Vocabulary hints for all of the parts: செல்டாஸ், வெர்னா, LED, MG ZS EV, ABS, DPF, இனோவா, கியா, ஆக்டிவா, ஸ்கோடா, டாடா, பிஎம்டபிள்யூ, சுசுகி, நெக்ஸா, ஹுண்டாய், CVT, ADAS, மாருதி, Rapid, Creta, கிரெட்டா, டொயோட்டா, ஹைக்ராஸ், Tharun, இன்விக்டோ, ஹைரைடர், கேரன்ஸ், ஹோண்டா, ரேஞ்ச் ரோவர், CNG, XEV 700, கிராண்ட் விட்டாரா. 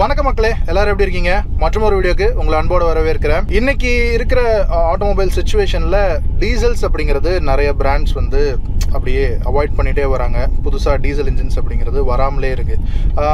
வணக்கம் மக்களே, எல்லாரும் எப்படி இருக்கீங்க? மற்றும் ஒரு வீடியோக்கு உங்களை அன்போடு வரவேற்கிறேன். இன்னைக்கு இருக்கிற ஆட்டோமொபைல் சிச்சுவேஷனில் டீசல்ஸ் அப்படிங்கிறது நிறைய பிராண்ட்ஸ் வந்து அப்படியே அவாய்ட் பண்ணிகிட்டே வராங்க. புதுசாக டீசல் இன்ஜின்ஸ் அப்படிங்கிறது வராமலே இருக்குது.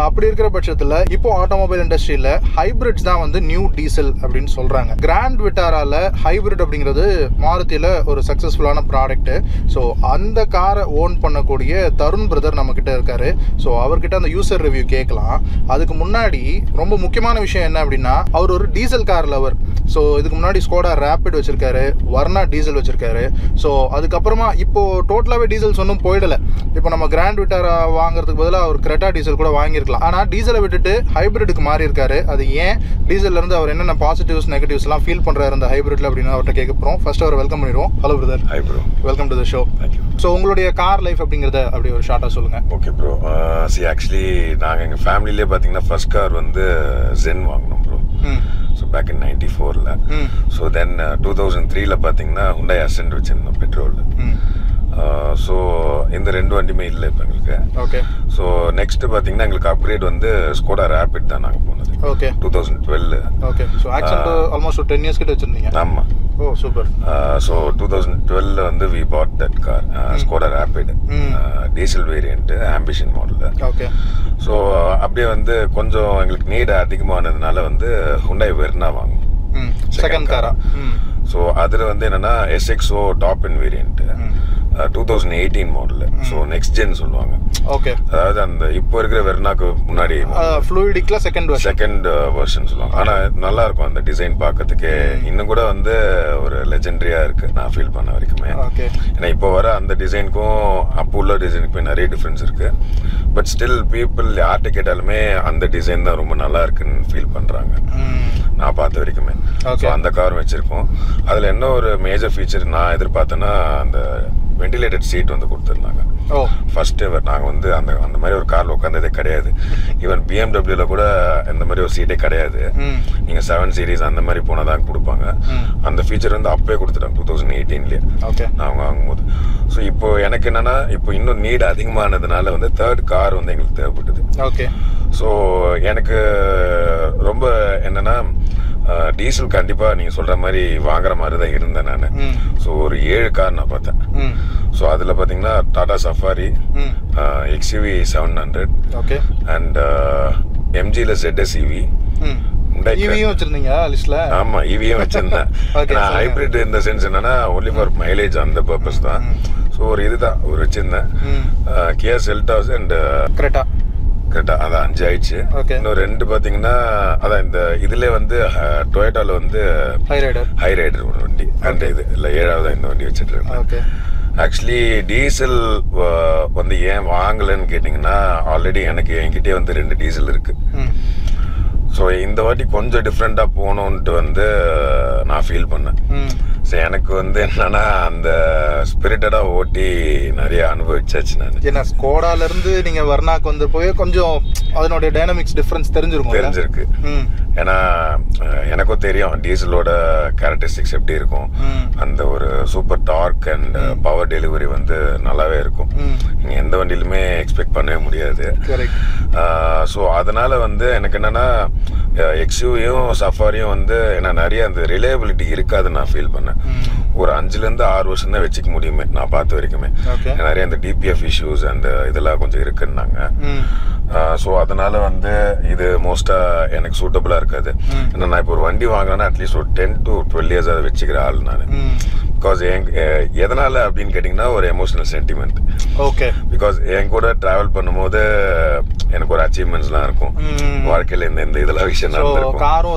அப்படி இருக்கிற பட்சத்தில் இப்போது ஆட்டோமொபைல் இண்டஸ்ட்ரியில் ஹைப்ரிட்ஸ் தான் வந்து நியூ டீசல் அப்படின்னு சொல்கிறாங்க. கிராண்ட் விட்டாராவில் ஹைப்ரிட் அப்படிங்கிறது மாருதியில் ஒரு சக்ஸஸ்ஃபுல்லான ப்ராடக்ட்டு. ஸோ அந்த காரை ஓன் பண்ணக்கூடிய தருண் பிரதர் நம்மக்கிட்ட இருக்கார். ஸோ அவர்கிட்ட அந்த யூசர் ரிவ்யூ கேட்கலாம். அதுக்கு முன்னாடி ரொம்ப முக்கியமான விஷயம் என்ன அப்படின்னா, அவர் ஒரு டீசல் கார் லவர். ஸோ இதுக்கு முன்னாடி ஸ்கோடா ரேபிட் வச்சிருக்காரு, வர்னா டீசல் வச்சிருக்காரு. ஸோ அதுக்கப்புறமா இப்போ டோட்டலாகவே டீசல்ஸ் ஒன்றும் போயிடலை. இப்போ நம்ம கிராண்ட் விட்டாரா வாங்குறதுக்கு பதிலாக அவர் கிரெட்டா டீசல் கூட வாங்கியிருக்கலாம். ஆனால் டீசலை விட்டுட்டு ஹைப்ரிட்டுக்கு மாறி இருக்காரு. அது ஏன், டீசல்லேருந்து அவர் என்னென்ன பாசிட்டிவ்ஸ் நெகட்டிவ்ஸ்லாம் ஃபீல் பண்ணுறாரு இந்த ஹைப்ரிட்ல அப்படின்னு அவர்கிட்ட கேட்க போகிறோம். ஃபர்ஸ்ட் அவர் வெல்கம் பண்ணிடுவோம். Hello brother. Hi bro, welcome to the show. So உங்களுடைய கார் லைஃப் அப்படிங்கிறத அப்படி ஒரு ஷார்ட்டாக சொல்லுங்கள். ஓகே ப்ரோ, சரி ஆக்சுவலி நாங்கள் எங்கள் ஃபேமிலியிலே பார்த்தீங்கன்னா ஃபர்ஸ்ட் கார் வந்து ஜென் வாங்கினோம் ப்ரோ. ஸோ பேக் இன் 94ல். ஸோ தென் 2003ல பார்த்தீங்கன்னா ஹுண்டாய் அசென்ட் வச்சுருந்தோம் பெட்ரோலில். ஸோ இந்த ரெண்டு வண்டியுமே இல்லை இப்போ எங்களுக்கு. ஓகே. ஸோ நெக்ஸ்ட்டு பார்த்தீங்கன்னா எங்களுக்கு அப்கிரேட் வந்து ஸ்கோடா ரேபிட் தான் நாங்கள் போனது. Okay. 2012. Okay. So Accent almost 10 years கிட்ட வச்சுருந்தீங்க. ஆமாம். Oh super. ஸோ 2012ல் வந்து we bought that car, ஸ்கோடா Rapid, diesel variant, ambition மாடலில். ஓகே. ஸோ அப்படியே வந்து கொஞ்சம் எங்களுக்கு நீட் அதிகமானதுனால வந்து ஹுண்டாய் வெர்னா வாங்கணும், செகண்ட் காரா. ஸோ அதில் வந்து என்னென்னா எஸ்எக்ஸோ டாப் இன் variant, 2018 model. So next gen சொல்லுவாங்க. ஓகே. அதாவது அந்த இப்போ இருக்கிற வெர்னாக்கு முன்னாடி ஃப்ளூயிடிக்ல செகண்ட் வெர்ஷன் சொல்லுவாங்க. ஆனால் நல்லா இருக்கும் அந்த டிசைன் பார்க்கறதுக்கே. இன்னும் கூட வந்து ஒரு லெஜெண்டரியா இருக்கு நான் ஃபீல் பண்ண வரைக்குமே. ஏன்னா இப்போ வர அந்த டிசைனுக்கும் அப்போ உள்ள டிசைனுக்குமே நிறைய டிஃப்ரென்ஸ் இருக்கு. பட் ஸ்டில் பீப்புள் யார்கிட்ட கேட்டாலுமே அந்த டிசைன் தான் ரொம்ப நல்லா இருக்குன்னு ஃபீல் பண்றாங்க நான் பார்த்த வரைக்குமே. ஸோ அந்த கார் வச்சிருக்கோம். அதில் என்ன ஒரு மேஜர் ஃபீச்சர் நான் எதிர்பார்த்தேன்னா, அந்த வெண்டிலேட்டட் சீட் வந்து கொடுத்துருந்தாங்க. ஃபர்ஸ்ட் எவர் நாங்கள் வந்து அந்த அந்த மாதிரி ஒரு காரில் உட்காந்ததே கிடையாது. ஈவன் பிஎம்டபிள்யூவில் கூட இந்த மாதிரி ஒரு சீட்டே கிடையாது. நீங்கள் 7 Series அந்த மாதிரி போனால் தான் கொடுப்பாங்க. அந்த ஃபீச்சர் வந்து அப்போயே கொடுத்துட்டாங்க 2018லேயே நாங்கள் வாங்கும்போது. ஸோ இப்போ எனக்கு என்னென்னா, இப்போ இன்னும் நீட் அதிகமானதுனால வந்து தேர்ட் கார் வந்து எங்களுக்கு தேவைப்பட்டது. ஓகே. ஸோ எனக்கு ரொம்ப என்னென்னா, டீசல் கண்டிப்பாக நீங்கள் சொல்கிற மாதிரி வாங்குற மாதிரி தான் இருந்தேன் நான். ஸோ ஒரு 7 கார் நான் பார்த்தேன். ஸோ அதில் பார்த்தீங்கன்னா டாடா Safari, XEV 700, okay, and MGல ZS EV. EVயும் வச்சிருந்தீங்க லிஸ்ட்ல? ஆமா, EVயும் வச்சிருந்தேன். நான் ஹைப்ரிட் இந்த சென்ஸ் என்னன்னா ஒன்லி ஃபார் மைலேஜ் அந்த பர்பஸ் தான். ஸோ ஒரு இதுதான் ஒரு வச்சிருந்தேன். கியா செல்டாஸ் and கிரெட்டா. கரெக்டாக அதான் 5 ஆயிடுச்சு. இன்னொரு 2 பார்த்தீங்கன்னா அதான் இந்த இதுலேயே வந்து டொயோட்டாவில் வந்து ஹைரைடர் ஒரு வண்டி, அண்ட் இது இல்லை 7ஆவதாக இந்த வண்டி வச்சுட்டு இருக்கேன். ஆக்சுவலி டீசல் வந்து ஏன் வாங்கலைன்னு கேட்டிங்கன்னா, ஆல்ரெடி எனக்கு என்கிட்டே வந்து 2 டீசல் இருக்குது. ஸோ இந்த வாட்டி கொஞ்சம் டிஃப்ரெண்ட்டாக போகணுன்ட்டு வந்து நான் ஃபீல் பண்ணேன். ஸோ எனக்கு வந்து என்னன்னா, அந்த ஸ்பிரிட்டடாக ஓட்டி நிறைய அனுபவிச்சாச்சு நான். ஏன்னா ஸ்கோடாலேருந்து நீங்கள் வர்னாக்கு வந்து போய் கொஞ்சம் அதனுடைய டைனமிக்ஸ் டிஃப்ரென்ஸ் தெரிஞ்சிருக்கு. ஏன்னா எனக்கும் தெரியும் டீசலோட கேரக்டரிஸ்டிக்ஸ் எப்படி இருக்கும். அந்த ஒரு super torque and power delivery வந்து நல்லாவே இருக்கும். நீங்கள் எந்த வண்டியிலுமே எக்ஸ்பெக்ட் பண்ணவே முடியாது. ஸோ அதனால் வந்து எனக்கு என்னென்னா, எக்ஸ்யூவியும் சஃபாரியும் வந்து ஏன்னா நிறைய அந்த ரிலையபிலிட்டி இருக்காதுன்னு நான் ஃபீல் பண்ணேன். ஒரு 5-6 வருஷம் தான் வச்சுக்க முடியுமே நான் பார்த்த வரைக்குமே. நிறைய அந்த டிபிஎஃப் இஷ்யூஸ் அந்த இதெல்லாம் கொஞ்சம் இருக்குன்னாங்க. ஸோ அதனால வந்து இது மோஸ்ட்டாக எனக்கு சூட்டபுளாக இருக்காது. ஏன்னா நான் இப்போ ஒரு வண்டி வாங்கினேன்னா அட்லீஸ்ட் ஒரு 10 to 12 இயர்ஸ் அதை வச்சுக்கிற ஆள் நான். பிகாஸ் எதனால் அப்படின்னு கேட்டிங்கன்னா, ஒரு எமோஷனல் சென்டிமெண்ட். ஓகே. பிகாஸ் என் கூட ட்ராவல் பண்ணும்போது எனக்கு ஒரு அச்சீவ்மெண்ட்ஸ்லாம் இருக்கும் வாழ்க்கையில். இந்த இதெல்லாம் விஷயம்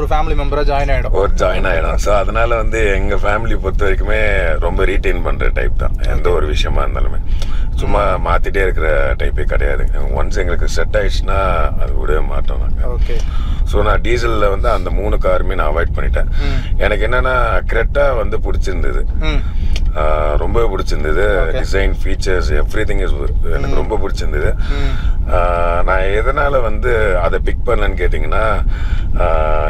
ஒரு ஃபேமிலி மெம்பராக ஜாயின் ஆகிடும். ஸோ அதனால் வந்து எங்கள் ஃபேமிலி பொறுத்த வரைக்குமே ரொம்ப ரீட்டைன் பண்ணுற டைப் தான். எந்த ஒரு விஷயமா இருந்தாலுமே சும்மா மாற்றிட்டே இருக்கிற டைப்பே கிடையாது. ஒன்ஸ் எங்களுக்கு செட் ஆகிடுச்சுன்னா அது விடவே மாட்டோம் நாங்கள். ஓகே. ஸோ நான் டீசலில் வந்து அந்த 3 காருமே நான் அவாய்ட் பண்ணிட்டேன். எனக்கு என்னென்னா கிரெட்டா வந்து பிடிச்சிருந்தது, ரொம்ப பிடிச்சிருந்தது. டிசைன், ஃபீச்சர்ஸ், எவ்ரிதிங் இஸ் எனக்கு ரொம்ப பிடிச்சிருந்தது. நான் எதனால் வந்து அதை பிக் பண்ணலன்னு கேட்டிங்கன்னா,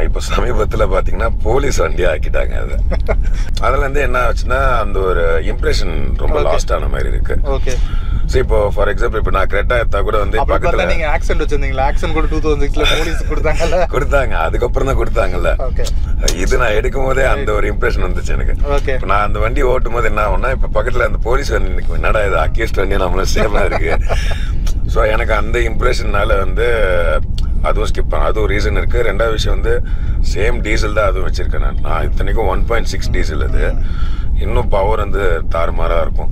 இப்போ சமீபத்தில் பார்த்தீங்கன்னா போலீஸ் வண்டி ஆக்கிட்டாங்க. அது அதில் வந்து என்ன ஆச்சுன்னா, அந்த ஒரு இம்ப்ரெஷன் ரொம்ப லாஸ்ட் ஆன மாதிரி இருக்குது. See, for example, if I have Creta, I would have an accent. Accent would have 2006. That's okay. This is an impression. Okay. If I have a vote, I have a police and an accused. So, I have the impression that I skip that reason. And the same diesel. I have 1.6 diesel. இன்னும் power வந்து தாறுமாறா இருக்கும்.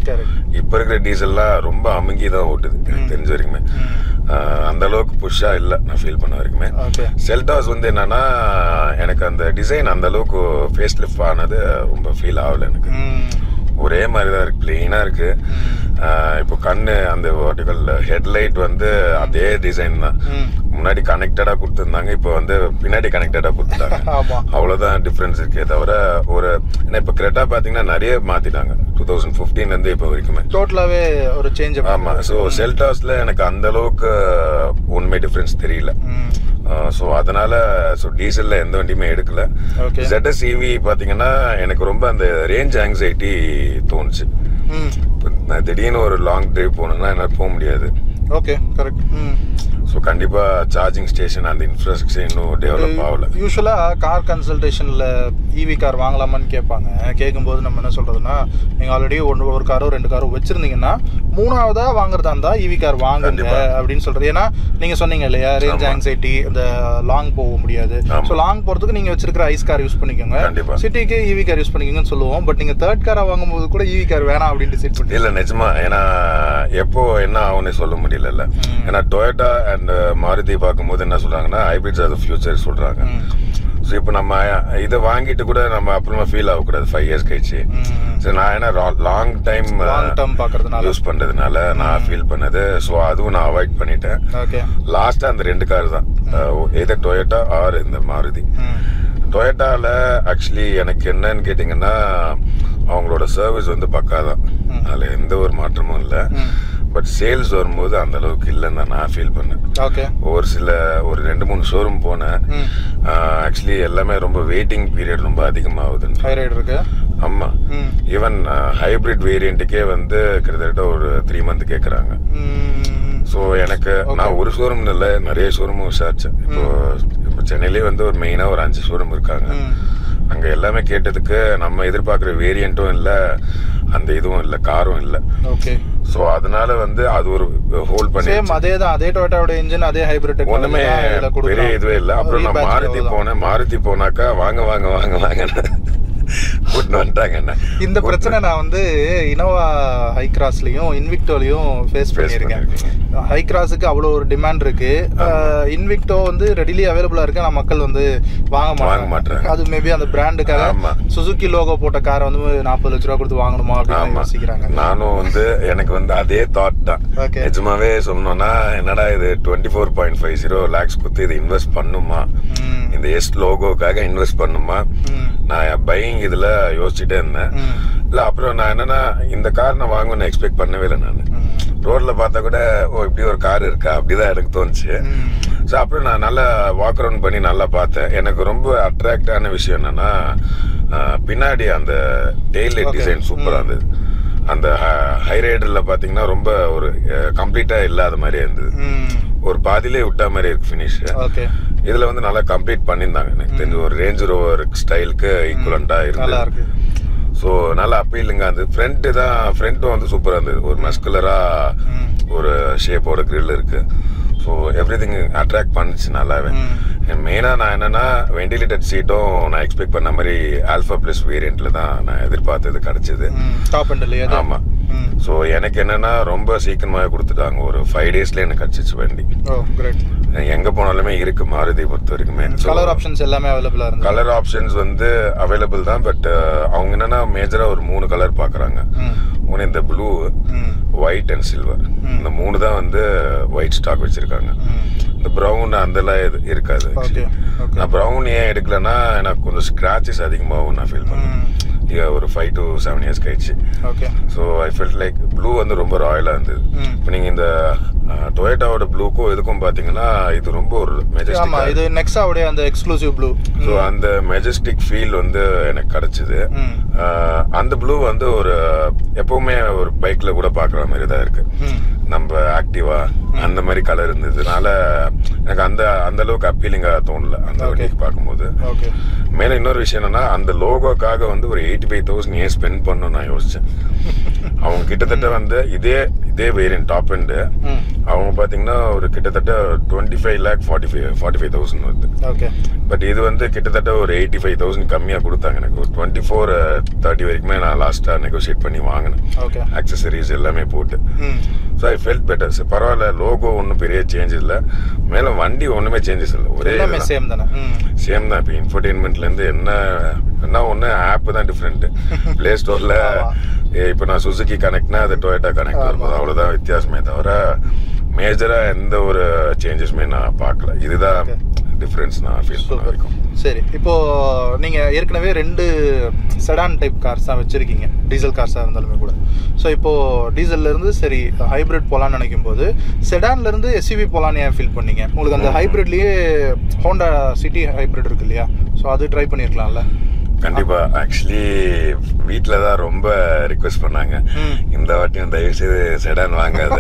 இப்போ இருக்கிற டீசல்லாம் ரொம்ப அமுங்கி தான் ஓடுது தெரிஞ்ச வரைக்குமே. அந்த அளவுக்கு புஷ்ஷா இல்ல நான் ஃபீல் பண்ண வரைக்குமே. செல்டாஸ் வந்து என்னன்னா எனக்கு அந்த டிசைன் அந்த அளவுக்கு ஃபேஸ் லிஃப்ட் ஆனது ரொம்ப ஃபீல் ஆகல எனக்கு. ஒரே மாதிரி தான் இருக்கு, பிளெயினா இருக்கு. இப்போ கண்ணு அந்த வாட்டிக்கல் ஹெட்லைட் வந்து அதே டிசைன் தான். முன்னாடி கனெக்டடா கொடுத்திருந்தாங்க, இப்போ வந்து பின்னாடி கனெக்டடா கொடுத்துட்டாங்க. அவ்வளவுதான் டிஃபரன்ஸ் இருக்கே தவிர ஒரு இப்போ கிரெட்டா பாத்தீங்கன்னா நிறைய மாத்திட்டாங்க 2015 இருந்து இப்போ வரைக்குமே டோட்டலாவே ஒரு சேஞ்ச். ஆமா, ஸோ செல்டாஸ்ல எனக்கு அந்த அளவுக்கு ஒன்றுமே டிஃபரன்ஸ் தெரியல. ஸோ அதனால ஸோ டீசல்ல எந்த வண்டியுமே எடுக்கல. ZS EV பாத்தீங்கன்னா எனக்கு ரொம்ப அந்த ரேஞ்ச் ஆங்ஸைட்டி தோணுச்சு. நான் திடீர்னு ஒரு லாங் டிரைவ் போனேன்னா என்னால் போக முடியாது. Okay, correct. ஸோ கண்டிப்பாக சார்ஜிங் ஸ்டேஷன் அந்த இன்ஃப்ராஸ்ட்ரக்சர் இன்னும் டெவலப் ஆகலை. யூஸ்வலாக கார் கன்சல்டேஷனில் ஈவி கார் வாங்கலாமான்னு கேட்பாங்க. கேட்கும்போது நம்ம என்ன சொல்கிறதுனா, நீங்கள் ஆல்ரெடி ஒரு காரோ ரெண்டு காரோ வச்சுருந்தீங்கன்னா மூணாவதாக வாங்குறதா இருந்தால் ஈவி கார் வாங்குங்க அப்படின்னு சொல்கிறது. ஏன்னா நீங்கள் சொன்னீங்க இல்லையா, ரேஞ்ச் ஆங்ஸைட்டி, இந்த லாங் போக முடியாது. ஸோ லாங் போகிறதுக்கு நீங்கள் வச்சிருக்கிற ஐஸ் கார் யூஸ் பண்ணிக்கோங்க, சிட்டிக்கு ஈவி கார் யூஸ் பண்ணிக்கோங்கன்னு சொல்லுவோம். பட் நீங்கள் தேர்ட் காராக வாங்கும்போது கூட ஈவி கார் வேணாம் அப்படின்னு டிசைட் பண்ணி இல்லை நிஜமா. ஏன்னா எப்போ என்ன ஆகும்னு சொல்ல முடியல. ஏன்னா டொயோட்டா அண்ட் மாருதி பார்க்கும்போது என்ன சொல்றாங்கன்னா ஹைபிரிட்ஸ் ஆர் தி ஃபியூச்சர் சொல்றாங்க. ஸோ இப்போ நம்ம இதை வாங்கிட்டு கூட நம்ம அப்புறமா ஃபீல் ஆகக்கூடாது 5 இயர்ஸ் கழிச்சு. ஸோ நான் ஏன்னா லாங் டைம் பார்க்கறதுனால யூஸ் பண்றதுனால நான் ஃபீல் பண்ணது. ஸோ அதுவும் நான் அவாய்ட் பண்ணிட்டேன். லாஸ்டா அந்த ரெண்டு கார் தான், எது டொயோட்டா ஆர் இந்த மாருதி. டொயோட்டாவில் ஆக்சுவலி எனக்கு என்னன்னு கேட்டிங்கன்னா அவங்களோட சர்வீஸ் வந்து பக்கா தான், அதில் எந்த ஒரு மாற்றமும் இல்லை. பட் சேல்ஸ் வரும்போது அந்த அளவுக்கு இல்லைன்னு தான் நான் ஃபீல் பண்ணேன். ஒரு 2-3 ஷோரூம் போனேன். ஆக்சுவலி எல்லாமே ரொம்ப வெயிட்டிங் பீரியட் ரொம்ப அதிகமாகுது. ஆமா, ஈவன் ஹைபிரிட் வேரியண்ட்டுக்கே வந்து கிட்டத்தட்ட ஒரு 3 மந்த் கேட்குறாங்க. ஸோ எனக்கு நான் ஒரு ஷோரூம் இல்லை, நிறைய ஷோரூமும் விசாரிச்சேன். இப்போ சென்னையிலே வந்து ஒரு மெயினாக ஒரு 5 ஷோரூம் இருக்காங்க. அங்கே எல்லாமே கேட்டதுக்கு நம்ம எதிர்பார்க்குற வேரியண்ட்டும் இல்லை, அந்த இதுவும் இல்லை, காரும் இல்லை. ஓகே, ஸோ அதனால வந்து அது ஒரு ஹோல்ட் பண்ணி அதே தான், அதே டொயோட்டாவோட இன்ஜின், அதே ஹைப்ரிட், ஒன்றுமே பெரிய இதுவே இல்லை. அப்புறம் நான் மாருதி போனாக்கா வாங்க கூட்டின்னு வந்துட்டாங்க. என்ன இந்த பிரச்சனை நான் வந்து இனோவா ஹைக்ராஸ்லையும் இன்விக்டோலையும் ஃபேஸ் பண்ணியிருக்கேன். ஹைக்ராஸுக்கு அவ்வளோ ஒரு டிமாண்ட் இருக்கு, இன்விக்டோ வந்து ரெடிலி அவைலபிளா இருக்கு, ஆனால் மக்கள் வந்து வாங்க மாட்டாங்க. அது மேபி அந்த பிராண்டுக்காக சுசுகி லோகோ போட்ட காரை வந்து 40 லட்ச ரூபா கொடுத்து வாங்கணுமா அப்படின்னு யோசிக்கிறாங்க. நானும் வந்து எனக்கு வந்து அதே தாட் தான். நிஜமாவே சொன்னோம்னா என்னடா இது 24.50 lakhs கொடுத்து இது இன்வெஸ்ட் பண்ணுமா, இந்த எஸ் லோகோக்காக இன்வெஸ்ட் பண்ணுமா, நான் பையிங் இதில் யோசிச்சுட்டே இருந்தேன். இல்லை, அப்புறம் நான் என்னன்னா இந்த கார் நான் வாங்கணும்னு எக்ஸ்பெக்ட் பண்ணவே இல்லை. நான் ரோட்டில் பார்த்தா கூட ஓ இப்படி ஒரு கார் இருக்கா அப்படிதான் எனக்கு தோணுச்சு. ஸோ அப்புறம் நான் நல்லா வாக் அரவுண்ட் பண்ணி நல்லா பார்த்தேன். எனக்கு ரொம்ப அட்ராக்டான விஷயம் என்னன்னா பின்னாடி அந்த டெயில் லைட் டிசைன் சூப்பராக இருந்தது. அந்த ஹைரைடரில் பார்த்தீங்கன்னா ரொம்ப ஒரு கம்ப்ளீட்டாக இல்லாத மாதிரியே இருந்தது, ஒரு பாதியிலே விட்ட மாதிரி இருக்கு ஃபினிஷ். இதில் வந்து நல்லா கம்ப்ளீட் பண்ணியிருந்தாங்க. எனக்கு தெரிஞ்ச ஒரு ரேஞ்ச் ரோவர் ஸ்டைலுக்கு ஈக்குவலண்ட்டாக இருந்தது. ஸோ நல்லா அப்பீலுங்க. அந்த ஃப்ரண்ட்டு தான், ஃப்ரண்ட்டும் வந்து சூப்பராக இருந்தது, ஒரு மஸ்குலராக ஒரு ஷேப்போட கிரில் இருக்கு. ஸோ எவ்ரி திங் அட்ராக்ட் பண்ணுச்சு நல்லாவே. மெயினாக நான் என்னென்னா வெண்டிலேட்டட் சீட்டும் நான் எக்ஸ்பெக்ட் பண்ண மாதிரி ஆல்ஃபா ப்ளஸ் வேரியண்ட்டில் தான் நான் எதிர்பார்த்தது கிடச்சிது. ஆமாம், ஸோ எனக்கு என்னென்னா ரொம்ப சீக்கிரமாகவே கொடுத்துட்டாங்க. ஒரு 5 டேஸ்ல எனக்கு கிடச்சிச்சு வண்டி. எங்கே போனாலுமே இருக்குது மாருதி பொறுத்த வரைக்குமே. கலர் ஆப்ஷன்ஸ் எல்லாமே அவைலபிளாக இருக்குது. கலர் ஆப்ஷன்ஸ் வந்து அவைலபிள் தான். பட் அவங்க என்னென்னா மேஜராக ஒரு 3 கலர் பார்க்குறாங்க. ஒன்று இந்த ப்ளூ, ஒயிட் அண்ட் சில்வர். இந்த 3 தான் வந்து ஒயிட் ஸ்டாக் வச்சுருக்காங்க. இந்த ப்ரௌன் அதெல்லாம் இருக்காது. நான் ப்ரௌன் ஏன் எடுக்கலைன்னா எனக்கு கொஞ்சம் ஸ்க்ராச்சஸ் அதிகமாகவும் நான் ஃபீல் பண்ணேன். இங்க ஒரு 5 to 7 years கழிச்சு. Okay. So I felt like blue வந்து ரொம்ப ராயலாக இருந்தது. இப்போ நீங்கள் இந்த டொயோட்டாவோட ப்ளூக்கும் எதுக்கும் பார்த்தீங்கன்னா இது ரொம்ப ஒரு மெஜஸ்டிக். இது நெக்ஸாவோட அந்த எக்ஸ்க்ளூசிவ் ப்ளூ. ஸோ அந்த மெஜஸ்டிக் ஃபீல் வந்து எனக்கு கிடச்சிது. அந்த ப்ளூ வந்து ஒரு எப்போவுமே ஒரு பைக்கில் கூட பார்க்குற மாதிரி தான் இருக்குது. நம்ம ஆக்டிவா அந்த மாதிரி கலர் இருந்ததுனால எனக்கு அந்த அந்த அளவுக்கு அப்பீலிங்காக தோணலை அந்த வண்டிக்கு பார்க்கும்போது. ஓகே. மேலே இன்னொரு விஷயம் என்னன்னா அந்த லோகோக்காக வந்து ஒரு 85,000 ஏன் ஸ்பெண்ட் பண்ணணும்னு நான் யோசித்தேன். அவங்க கிட்டத்தட்ட வந்து இதே வேரியன்ட் டாப் எண்டு அவங்க பார்த்தீங்கன்னா ஒரு கிட்டத்தட்ட 25,45,000 வருது. ஓகே. பட் இது வந்து கிட்டத்தட்ட ஒரு 85,000 கம்மியாக கொடுத்தாங்க எனக்கு. ஒரு 24,30 வரைக்குமே நான் லாஸ்ட்டாக நெகோஷியேட் பண்ணி வாங்கினேன். ஓகே. ஆக்சசரிஸ் எல்லாமே போட்டு. So I felt better. சரி பரவாயில்ல, லோகோ ஒன்றும் பெரிய சேஞ்சஸ் இல்லை, மேலே வண்டி ஒன்றுமே சேஞ்சஸ் இல்லை, ஒரே சேம் தானே. சேம் தான். இப்போ இன்ஃபர்டெயின்மெண்ட்லேருந்து என்ன ஒன்று ஆப்பு தான் டிஃப்ரெண்ட்டு. ப்ளே ஸ்டோரில் இப்போ நான் சுசுகி கனெக்ட்னா அது டொயோட்டா கனெக்ட் வரும்போது அவ்வளோதான் வித்தியாசமே தவிர மேஜராக எந்த ஒரு சேஞ்சஸுமே நான் பார்க்கல. இதுதான் டிஃப்ரென்ஸ் நான் ஃபீல் பண்ண வரைக்கும். சரி, இப்போது நீங்கள் ஏற்கனவே 2 செடான் டைப் கார்ஸ் தான் வச்சுருக்கீங்க, டீசல் கார்ஸாக இருந்தாலுமே கூட. ஸோ இப்போது டீசல்லேருந்து சரி ஹைப்ரிட் போகலான்னு நினைக்கும் போது செடான்லேருந்து எஸ்யூவி போகலான்னு ஏன் ஃபீல் பண்ணீங்க? உங்களுக்கு அந்த ஹைப்ரிட்லேயே ஹோண்டா சிட்டி ஹைப்ரிட் இருக்குது இல்லையா, ஸோ அது ட்ரை பண்ணியிருக்கலாம்ல? கண்டிப்பா. ஆக்சுவலி வீட்டில் தான் ரொம்ப ரிக்வெஸ்ட் பண்ணாங்க, இந்த வாட்டியும் தயவுசெய்து செடான் வாங்காத,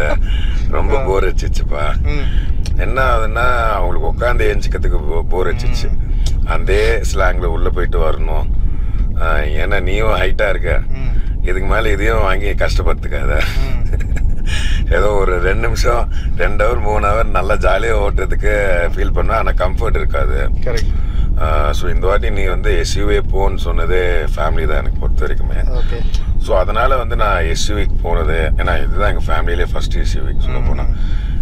ரொம்ப போர் அடிச்சிச்சுப்பா. என்ன ஆகுதுன்னா அவங்களுக்கு உட்காந்து எஞ்சிக்கிறதுக்கு போர் அடிச்சிச்சு, அந்த ஸ்லாங்கில் உள்ளே போயிட்டு வரணும், ஏன்னா நீயும் ஹைட்டாக இருக்க, இதுக்கு மேலே இதையும் வாங்கி கஷ்டப்படுத்துக்காத, ஏதோ ஒரு 2 நிமிஷம் 2 ஹவர் 3 ஹவர் நல்லா ஜாலியாக ஓட்டுறதுக்கு ஃபீல் பண்ணுவேன், ஆனால் கம்ஃபர்ட் இருக்காது. ஸோ இந்த வாட்டி நீ வந்து எஸ்யூவே போன்னு சொன்னதே ஃபேமிலி தான் எனக்கு பொறுத்த வரைக்குமே. ஸோ அதனால் வந்து நான் எஸ்யூவிக்கு போனது, ஏன்னா இதுதான் எங்கள் ஃபேமிலியிலே ஃபஸ்ட்டு எஸ்யூவிக்கு சொல்ல போனேன்,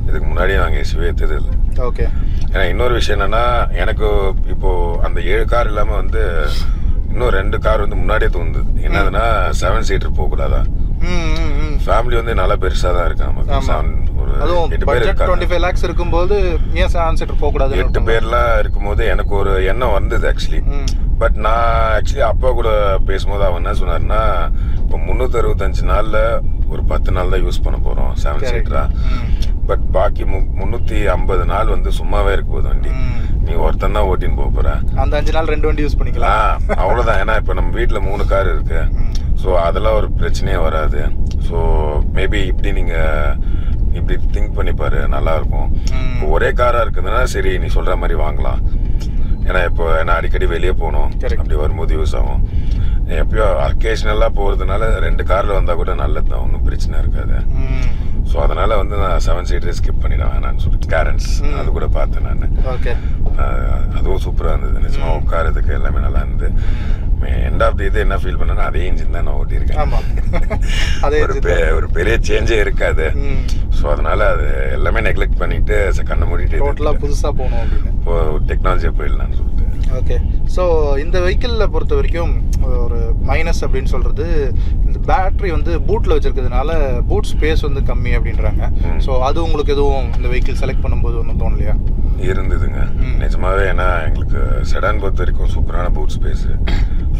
இதுக்கு முன்னாடி நாங்கள் எஸ்யூவே தெரியுது. ஓகே. ஏன்னா இன்னொரு விஷயம் என்னென்னா எனக்கு இப்போது அந்த 7 கார் இல்லாமல் வந்து இன்னும் 2 கார் வந்து முன்னாடியே தோணுது. என்னதுன்னா 7 சீட்டர் போகக்கூடாதா, ஃபேமிலி வந்து நல்லா பெருசாக தான் இருக்காங்க, அதுவும் 25 lakhs இருக்கும்போது ஏன் 7 சீட்டர் போகக்கூடாது? 8 பேர்லாம் இருக்கும்போது எனக்கு ஒரு எண்ணம் வந்தது ஆக்சுவலி. பட் நான் ஆக்சுவலி அப்பா கூட பேசும்போது அவன் என்ன சொன்னார்னா, இப்போ 365 நாளில் ஒரு 10 நாள் தான் யூஸ் பண்ண போகிறோம் 7 சீட்டரா, பட் பாக்கி 350 நாள் வந்து சும்மாவே இருக்க போகுது வண்டி, நீ ஒருத்தன் தான் ஓட்டின்னு போக போகிற, அந்த 5 நாள் 2 வண்டி யூஸ் பண்ணிக்கலாம், அவ்வளோதான். ஏன்னா இப்போ நம்ம வீட்டில் 3 கார் இருக்கு, ஸோ அதெல்லாம் ஒரு பிரச்சனையே வராது. ஸோ மேபி இப்படி நீங்கள் இப்படி திங்க் பண்ணிப்பாரு, நல்லாயிருக்கும். இப்போ ஒரே காராக இருக்குதுன்னா சரி நீ சொல்கிற மாதிரி வாங்கலாம், ஏன்னா இப்போ நான் அடிக்கடி வெளியே போகணும், அப்படி வரும்போது யூஸ் ஆகும். எப்பயோ அக்கேஷனலாக போகிறதுனால 2 காரில் வந்தால் கூட நல்லது தான், ஒன்றும் பிரச்சனை இருக்காது. ஸோ அதனால் வந்து நான் 7 சீட்டரே ஸ்கிப் பண்ணிடுவேன் நான் சொல்லிட்டு கேரன்ஸ் அது கூட பார்த்தேன் நான். ஓகே. அதுவும் சூப்பராக இருந்தது நிஜமாக, உட்காரதுக்கு எல்லாமே நல்லா இருந்தது. எண்ட் ஆஃப் தி இது என்ன ஃபீல் பண்ணேன்னா அதே இன்ஜின் தான் நான் ஓட்டியிருக்கேன், ஒரு பெரிய சேஞ்சே இருக்காது. ஸோ அதனால் அது எல்லாமே நெக்லெக்ட் பண்ணிவிட்டு கண்ணை மூடிட்டு டோட்டலாக புதுசாக போகணும் அப்படின்னு இப்போ டெக்னாலஜியை போயிடலான்னு சொல்லிட்டு. ஓகே. ஸோ இந்த வெஹிக்கிளில் பொறுத்த வரைக்கும் ஒரு மைனஸ் அப்படின்னு சொல்கிறது இந்த பேட்ரி வந்து பூட்டில் வச்சுருக்கிறதுனால பூட் ஸ்பேஸ் வந்து கம்மி அப்படின்றாங்க. ஸோ அது உங்களுக்கு எதுவும் இந்த வெஹிக்கிள் செலக்ட் பண்ணும்போது ஒன்றும் தோணலையா? இருந்ததுங்க நிஜமாகவே. ஏன்னா எங்களுக்கு செடான் பொறுத்த வரைக்கும் சூப்பரான பூட் ஸ்பேஸு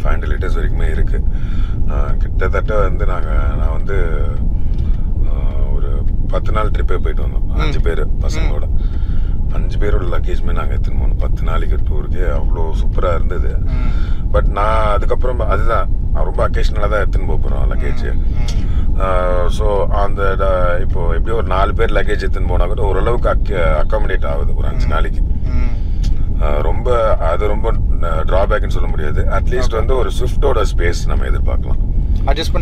500 liters வரைக்குமே இருக்குது. கிட்டத்தட்ட வந்து நான் வந்து 10 நாள் ட்ரிப்பே போயிட்டு வந்தோம் 5 பேர் பசங்களோட, 5 பேரோட லக்கேஜ்மே நாங்கள் எடுத்துன்னு போனோம் 10 நாளைக்கு டூருக்கே, அவ்வளோ சூப்பராக இருந்தது. பட் நான் அதுக்கப்புறம் அதுதான் ரொம்ப அக்கேஷனலாக தான் எடுத்துன்னு போக போகிறோம் லக்கேஜ். ஸோ அந்த இப்போது எப்படியும் ஒரு 4 பேர் லக்கேஜ் எடுத்துன்னு போனால் கூட ஓரளவுக்கு அக்காமடேட் ஆகுது ஒரு 5 நாளைக்கு. ரொம்ப அது ரொம்ப ட்ராபேக்னு சொல்ல முடியாது, அட்லீஸ்ட் வந்து ஒரு ஸ்விஃப்டோட ஸ்பேஸ் நம்ம எதிர்பார்க்கலாம், அட்ஜஸ்ட்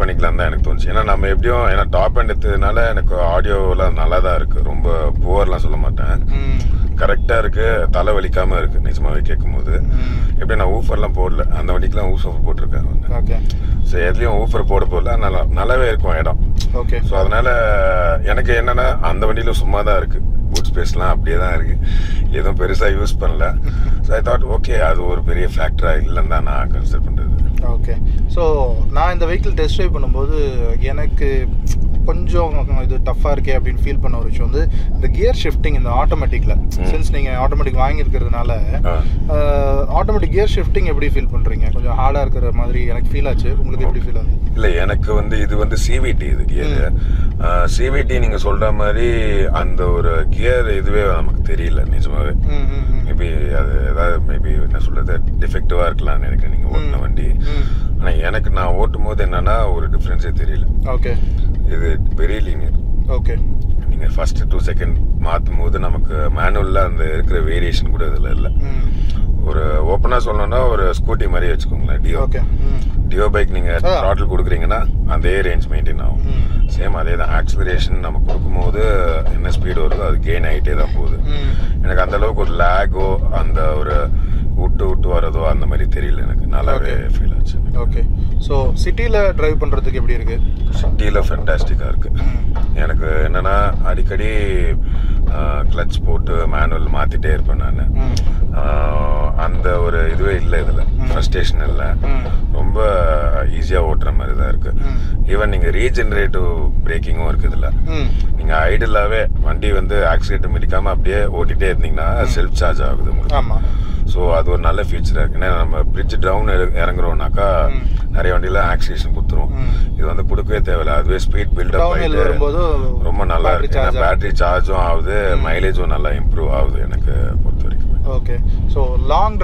பண்ணிக்கலாம் தான் எனக்கு தோணுச்சு. ஏன்னா நம்ம எப்படியும் ஏன்னா டாப் அண்ட் எடுத்ததுனால எனக்கு ஆடியோலாம் நல்லா தான் இருக்குது, ரொம்ப புவர்லாம் சொல்ல மாட்டேன், கரெக்டாக இருக்குது, தலை வலிக்காமல் இருக்குது நிஜமாகவே கேட்கும் போது. எப்படியும் நான் ஊஃபர்லாம் போடல, அந்த வண்டிக்கெலாம் ஊஃபர் போட்டிருக்கேன் வந்து, ஸோ எதுலேயும் ஊஃபர் போட போடல, நல்லாவே இருக்கும் இடம். ஓகே. ஸோ அதனால் எனக்கு என்னென்னா அந்த வண்டியில் சும்மா தான் இருக்குது, பூட் ஸ்பேஸ்லாம் அப்படியே தான் இருக்குது, எதுவும் பெருசாக யூஸ் பண்ணல. ஸோ ஐ தாட் ஓகே அது ஒரு பெரிய ஃபேக்டராக இல்லைன்னு தான் நான் கன்சிடர் பண்ணுறது. ஓகே. ஸோ நான் இந்த வெஹிக்கிள் டெஸ்ட் ட்ரைவ் பண்ணும்போது எனக்கு கொஞ்சம் இது டஃப்பாக இருக்கே அப்படின்னு ஃபீல் பண்ண ஒரு விஷயம் வந்து இந்த கியர் ஷிஃப்டிங் இந்த ஆட்டோமேட்டிக்கில். சின்ஸ் நீங்கள் ஆட்டோமேட்டிக் வாங்கியிருக்கிறதுனால ஆட்டோமேட்டிக் கியர் ஷிஃப்டிங் எப்படி ஃபீல் பண்ணுறீங்க? கொஞ்சம் ஹார்டாக இருக்கிற மாதிரி எனக்கு ஃபீல் ஆச்சு. உங்களுக்கு எப்படி ஃபீல் ஆகுது? இல்லை எனக்கு இது சிவிடி, இது கியர் சிவிடி நீங்கள் சொல்கிற மாதிரி அந்த ஒரு கியர் இதுவே நமக்கு தெரியல நிஜமாவே. மேபி அது ஏதாவது மேபி என்ன சொல்கிறது டிஃபெக்டிவாக இருக்கலாம்னு நினைக்கிறேன் நீங்கள் ஓட்டின வண்டி. ஆனால் எனக்கு நான் ஓட்டும் போது என்னன்னா ஒரு டிஃப்ரென்ஸே தெரியல. ஓகே, இது வெரி லீனியர். ஓகே, நீங்கள் ஃபஸ்ட்டு டூ செகண்ட் மாற்றும் போது நமக்கு மேனுவலில் அந்த இருக்கிற வேரியேஷன் கூட இதில் இல்லை. ஒரு ஓப்பனாக சொல்லணும்னா ஒரு ஸ்கூட்டி மாதிரி வச்சுக்கோங்களேன். டியோ டியோ பைக் நீங்கள் த்ராட்டில் கொடுக்குறீங்கன்னா அதே ரேஞ்ச் மெயின்டைன் ஆகும். சேம் அதே தான், ஆக்சிலரேஷன் நம்ம கொடுக்கும்போது என்ன ஸ்பீடு வருதோ அது கெயின் ஆகிட்டே தான் போகுது. எனக்கு அந்தளவுக்கு ஒரு லேகோ அந்த ஒரு விட்டு விட்டு வரதோ அந்த மாதிரி தெரியல, எனக்கு நல்லாவே ஃபீல் ஆச்சு. ஓகே, ஸோ சிட்டியில் ட்ரைவ் பண்ணுறதுக்கு எப்படி இருக்குது? சிட்டியில் ஃபென்டாஸ்டிக்காக இருக்குது. எனக்கு என்னென்னா அடிக்கடி கிளட்ச் போட்டு மேனுவல் மாற்றிட்டே இருப்பேன் நான். அந்த ஒரு இதுவே இல்லை, இதில் ஃப்ரஸ்ட்ரேஷன் இல்லை, ரொம்ப ஈஸியாக ஓட்டுற மாதிரி தான் இருக்குது. ஈவன் நீங்கள் ரீஜென்ரேட்டிவ் பிரேக்கிங்கும் இருக்குது இதில். நீங்கள் ஐடியலாகவே வண்டி ஆக்சிலேட்டர் மிதிக்காமல் அப்படியே ஓட்டிகிட்டே இருந்தீங்கன்னா செல்ஃப் சார்ஜ் ஆகுது உங்களுக்கு. ஸோ அது ஒரு நல்ல ஃபீச்சராக இருக்குது. ஏன்னா நம்ம பிரிட்ஜ் டவுன் இறங்குறோம்னாக்கா நிறைய வண்டியெலாம் ஆக்சிலேஷன் கொடுத்துரும். இது கொடுக்கவே தேவையில்லை, அதுவே ஸ்பீட் பில்டப் ஆகிட்டு வரும்போது ரொம்ப நல்லா இருக்குது. ஏன்னா பேட்டரி சார்ஜும் ஆகுது, மைலேஜும் நல்லா இம்ப்ரூவ் ஆகுது எனக்கு பொறுத்த வரைக்கும். ஓகே, ஸோ லாங்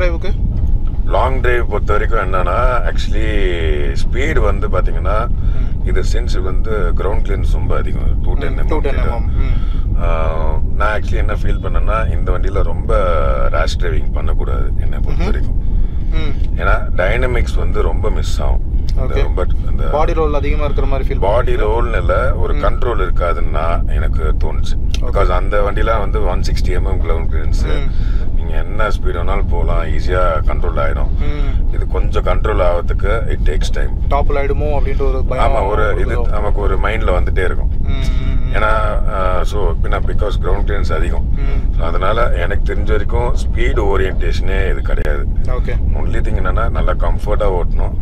டிரைவ் பொறுத்த வரைக்கும் என்னென்னா ஆக்சுவலி ஸ்பீடு பார்த்தீங்கன்னா இது சென்ஸுக்கு கிரவுண்ட் கிளியரன்ஸ் ரொம்ப அதிகம், 210 mm. நான் ஆக்சுவலி என்ன ஃபீல் பண்ணேன்னா இந்த வண்டியில் ரொம்ப ரேஷ் டிரைவிங் பண்ணக்கூடாது என்னை பொறுத்த வரைக்கும். ஏன்னா டைனமிக்ஸ் ரொம்ப மிஸ் ஆகும். ரொம்ப அந்த பாடி ரோல் அதிகமாக இருக்கிற மாதிரி ஃபீல், பாடி ரோல்னு இல்லை ஒரு கண்ட்ரோல் இருக்காதுன்னா எனக்கு தோணுச்சு. பிகாஸ் அந்த வண்டிலாம் 160 mm கிரவுண்ட் கிளியரன்ஸு, நீங்கள் என்ன ஸ்பீடு வேணாலும் போகலாம், ஈஸியாக கண்ட்ரோல் ஆகிடும். இது கொஞ்சம் கண்ட்ரோல் ஆகிறதுக்கு இட் டேக்ஸ் டைம். டாப்பில் ஆகிடுமோ அப்படின்ற ஒரு பயம். ஆமாம், ஒரு இது நமக்கு ஒரு மைண்டில் வந்துகிட்டே இருக்கும். ஏன்னா ஸோ பின்னா பிகாஸ் கிரவுண்ட் கிளியரன்ஸ் அதிகம். ஸோ அதனால் எனக்கு தெரிஞ்ச வரைக்கும் ஸ்பீடு ஓரியன்டேஷனே இது கிடையாது. ஓகே, ஒன்லி திங் என்னன்னா நல்லா கம்ஃபர்ட்டாக ஓட்டணும்,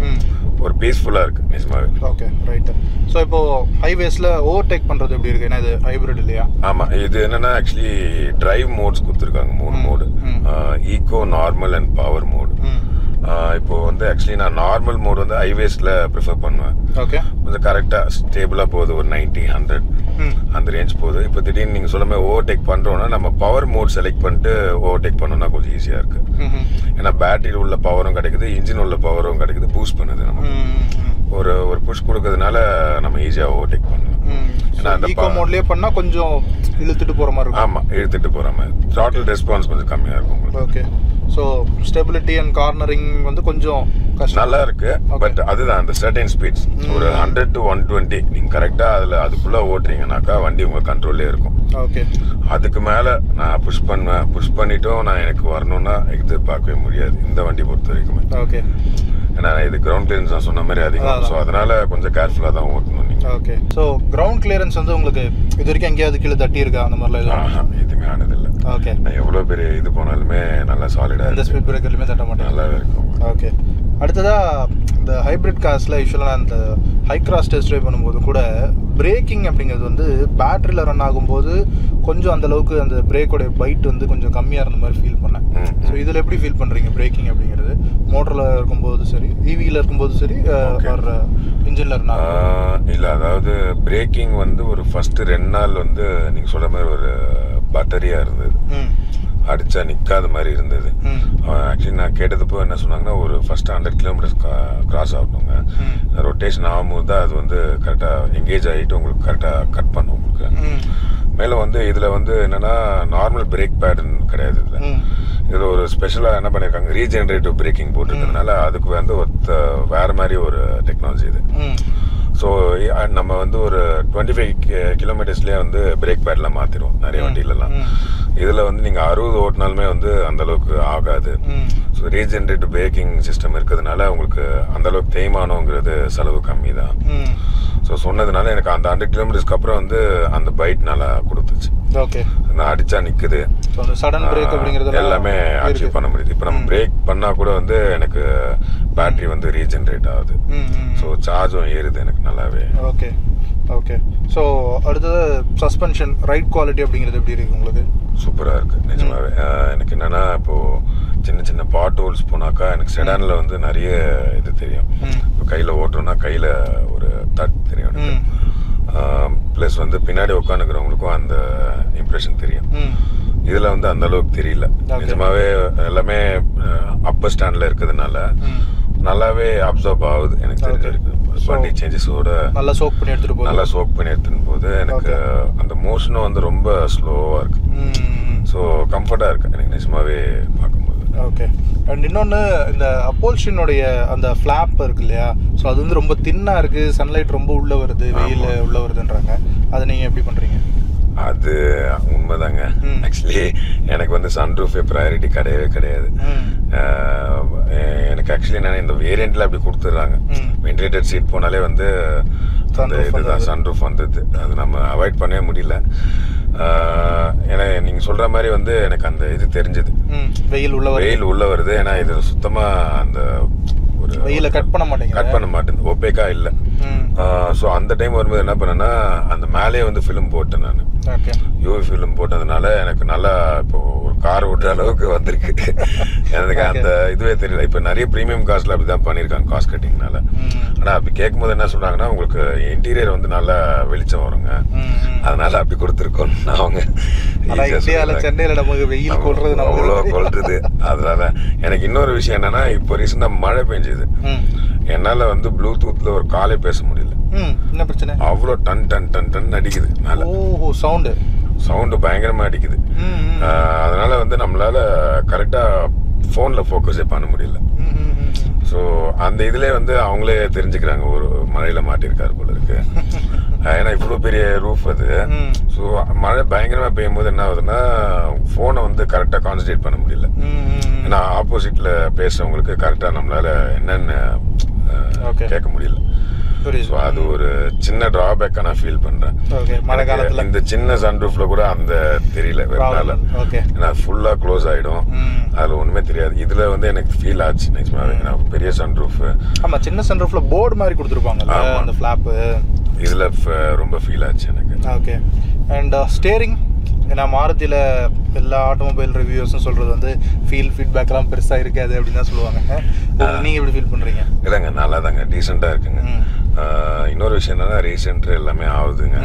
ஒரு பீஸ்ஃபுல்லாக இருக்குது நிஜமாவே. Okay, right. ஸோ இப்போது ஹைவேஸில் ஓவர்டேக் பண்ணுறது எப்படி இருக்குது? ஏன்னா இது ஹைப்ரிட் இல்லையா? ஆமாம், இது என்னென்னா ஆக்சுவலி டிரைவ் மோட்ஸ் கொடுத்துருக்காங்க, 3 mode, eco, normal and power mode. இப்போது ஆக்சுவலி நான் நார்மல் மோடு ஹைவேஸில் ப்ரிஃபர் பண்ணுவேன். ஓகே, கொஞ்சம் கரெக்டாக ஸ்டேபிளாக போகுது, ஒரு 90-100 அந்த ரேஞ்ச் போகுது. இப்போ திடீர்னு நீங்கள் சொல்ல மாதிரி ஓவர்டேக் பண்ணுறோன்னா நம்ம பவர் மோட் செலக்ட் பண்ணிட்டு ஓவர்டேக் பண்ணோன்னா கொஞ்சம் ஈஸியாக இருக்குது. ஏன்னா பேட்டரியில் உள்ள பவரும் கிடைக்குது, இன்ஜின் உள்ள பவரும் கிடைக்குது, பூஸ்ட் பண்ணுது. நம்ம ஒரு ஒரு புஷ் கொடுக்கறதுனால நம்ம ஈஸியாக ஓவர்டேக் பண்ணலாம். ஏன்னா அந்த பவர் மோட்லேயே பண்ணால் கொஞ்சம் இழுத்துட்டு போகிற மாதிரி இருக்கும். ஆமாம், இழுத்துட்டு போகிற மாதிரி, த்ராட்டில் ரெஸ்பான்ஸ் கொஞ்சம் கம்மியாக இருக்கும் உங்களுக்கு. Okay, so stability and cornering கொஞ்சம் நல்லா இருக்கு. பட் அதுதான் அந்த சர்டைன் ஸ்பீட்ஸ், ஒரு 100 to 120 நீங்கள் கரெக்டாக அதில் அதுக்குள்ளே ஓட்டுறீங்கனாக்கா வண்டி உங்கள் கண்ட்ரோல்லே இருக்கும். ஓகே, அதுக்கு மேலே நான் புஷ் பண்ணுவேன். புஷ் பண்ணிவிட்டும் நான் எனக்கு வரணும்னா எதிர்பார்க்கவே முடியாது இந்த வண்டி பொறுத்த வரைக்குமே. ஓகே, ஏன்னா இது கிரவுண்ட் கிளியரன்ஸ் நான் சொன்ன மாதிரி அதிகம். ஸோ அதனால் கொஞ்சம் கேர்ஃபுல்லாக தான் ஓட்டணும் நீங்கள். ஓகே, ஸோ கிரவுண்ட் கிளியரன்ஸ் உங்களுக்கு இது வரைக்கும் எங்கேயாவது கீழே தட்டி இருக்கா அந்த மாதிரிலாம்? எதுவுமே ஆனதில்லை. ஓகே, நான் எவ்வளோ பெரிய இது போனாலுமே நல்லா சாலிடாக இந்த ஸ்பீட் பிரேக்கர்லையுமே தட்ட மாட்டேன், நல்லாவே இருக்கும். ஓகே, அடுத்ததாக இந்த ஹைப்ரிட் கார்ஸில் யூஸ்வலாக நான் இந்த ஹை கிராஸ் டெஸ்ட் ட்ரைவ் பண்ணும்போது கூட பிரேக்கிங் அப்படிங்கிறது பேட்டரியில் ரன் ஆகும்போது கொஞ்சம் அந்தளவுக்கு அந்த பிரேக்கோடைய பைட் கொஞ்சம் கம்மியாக இருந்த மாதிரி ஃபீல் பண்ணேன். ஸோ இதில் எப்படி ஃபீல் பண்ணுறீங்க பிரேக்கிங் அப்படிங்கிறது? மோட்டரில் இருக்கும்போதும் சரி, ஈவியில் இருக்கும்போதும் சரி, வர்ற இன்ஜினில் ரன் ஆகும் இல்லை? அதாவது பிரேக்கிங் ஒரு ஃபஸ்ட்டு 2 நாள் நீங்கள் சொல்கிற மாதிரி ஒரு பட்டரியாக இருந்தது, அடித்தா நிற்காத மாதிரி இருந்தது. ஆக்சுவலி நான் கேட்டதுப்போ என்ன சொன்னாங்கன்னா ஒரு ஃபஸ்ட்டு 100 km கிராஸ் ஆகணுங்க, ரொட்டேஷன் ஆகும்போது தான் அது கரெக்டாக எங்கேஜ் ஆகிட்டு உங்களுக்கு கரெக்டாக கட் பண்ணும் உங்களுக்கு. மேலே இதில் என்னென்னா நார்மல் பிரேக் பேடர்ன் கிடையாது. இதில் ஒரு ஸ்பெஷலாக என்ன பண்ணியிருக்காங்க, ரீஜென்ரேட்டிவ் பிரேக்கிங் போட்டுருக்கிறதுனால அதுக்கு வேறு மாதிரி ஒரு டெக்னாலஜி இது. ஸோ நம்ம ஒரு 25 km பிரேக் பேடெலாம் மாற்றிடுவோம் நிறைய வண்டியிலலாம். இதில் நீங்கள் 60 ஓட்டினாலுமே அந்தளவுக்கு ஆகாது. ஸோ ரீஜென்ரேட்டிவ் பிரேக்கிங் சிஸ்டம் இருக்கிறதுனால உங்களுக்கு அந்தளவுக்கு தேய்மானங்கிறது செலவு கம்மி தான். ஸோ சொன்னதுனால எனக்கு அந்த 100 km அப்புறம் அந்த பைட் நல்லா கொடுத்துச்சு. ஓகே, நான் அடித்தா நிற்குது, சடன் பிரேக் அப்படிங்கிறது எல்லாமே அச்சீவ் பண்ண முடியுது. இப்போ நம்ம பிரேக் பண்ணால் கூட எனக்கு பேட்டரி ரீஜென்ரேட் ஆகுது. ஸோ சார்ஜும் ஏறுது எனக்கு நல்லாவே. Okay, Okay. So, the suspension, ride quality of the super. Plus, when the Pinado can the impression theory. Either on the Andaluk Thirila. Lame upper stand Lerkanala, Nalawe absorb out and body changes order. Nala soak penetrable, Nala soak penetrable, and the motion on the rumba slow work. So, comfort arc and Nismaway. Okay. And you know, the upholstery and the flap irukku, so adund romba thin ah irukku, sunlight romba ulla varudhu, veil ulla varudhendraanga. Adha neenga eppadi pandreenga? Adhu unmadanga. Actually enakku vandu sunroof priority kadave kadiyadhu. Enakku actually naan indha variant la appadi kuduthuranga. Ventilated seat ponale vandu idha sunroof vandadhu. Adhu nama avoid pannave mudiyala. ஏனா நீங்க சொல்ற மாதிரி வந்து எனக்கு அந்த இது தெரிஞ்சது வெயில் உள்ள வருது ஏனா இது சுத்தமா அந்த ஒரு வெயில கட் பண்ண மாட்டேங்குது ஓபேக்கா இல்ல சோ அந்த டைம் வரும்போது என்ன பண்ணேன்னா அந்த மேலே வந்து ஃபிலிம் போட்டேன் நான் ஓகே யூவி ஃபிலிம் போட்டதனால எனக்கு நல்லா இப்போ ஒரு கார் ஓடுற அளவுக்கு வந்திருக்கு எனக்கு அந்த இதுவே தெரியல இப்போ நிறைய பிரீமியம் கார்ஸ்ல அப்படி தான் பண்ணிருக்காங்க காஸ்ட் கட்டிங்னால ஆனா அப்படி கேக்கும்போது என்ன சொல்றாங்கன்னா உங்களுக்கு இன்டீரியர் வந்து நல்லா வெளிச்சம் வருங்க அதனால அப்படி கொடுத்திருக்கோம் அவங்க இந்தியால சென்னையில நமக்கு வெயில் கொள்றது அவ்வளோ கொள்றது அதனால எனக்கு இன்னொரு விஷயம் என்னன்னா இப்போ ரீசெண்டா மழை பெஞ்சது என்னால வந்து ப்ளூடூத்ல ஒரு காலே பேச முடியல என்ன பிரச்சனை அவ்வளோ டன் டன் டன் டன் அடிக்குது அதனால ஓஹோ சவுண்டு பயங்கரமா அடிக்குது அதனால வந்து நம்மளால கரெக்டா ஃபோன்ல ஃபோக்கஸே பண்ண முடியல ஸோ அந்த இதுலேயே வந்து அவங்களே தெரிஞ்சுக்கிறாங்க ஒரு மழையில் மாட்டியிருக்காரு போல இருக்கு ஏன்னா இவ்வளோ பெரிய ரூஃப் அது ஸோ மழை பயங்கரமாக பெய்யும்போது என்ன ஆகுதுன்னா ஃபோனை வந்து கரெக்டாக கான்சன்ட்ரேட் பண்ண முடியல ஏன்னா ஆப்போசிட்டில் பேசுகிறவங்களுக்கு கரெக்டாக நம்மளால் என்னென்னு கேட்க முடியல ஸோ அது ஒரு சின்ன டிராபேக்காக நான் ஃபீல் பண்ணுறேன் மழை காலத்தில் இந்த சின்ன சன்ரூஃபில் கூட அந்த தெரியல வேறனால ஏன்னா ஃபுல்லாக க்ளோஸ் ஆகிடும் அதில் ஒன்றுமே தெரியாது இதில் வந்து எனக்கு ஃபீல் ஆச்சு நிஜமாவே பெரிய சன்ரூஃப் ஆமாம் சின்ன சன்ரூஃபில் போர்டு மாதிரி கொடுத்துருப்பாங்க அந்த ஃப்ளாப்பு இதில் ரொம்ப ஃபீல் ஆச்சு எனக்கு ஓகே அண்ட் ஸ்டேரிங் ஏன்னா மாருதியில் எல்லா ஆட்டோமொபைல் ரிவ்யூஸும் சொல்கிறது வந்து ஃபீட்பேக்லாம் பெருசாக இருக்காது அப்படின்னு தான் சொல்லுவாங்க நீங்கள் எப்படி ஃபீல் பண்ணுறீங்க இல்லைங்க நல்லா தாங்க டீசெண்டாக இருக்குங்க இன்னொரு விஷயம் என்னன்னா ரீசெண்டர் எல்லாமே ஆகுதுங்க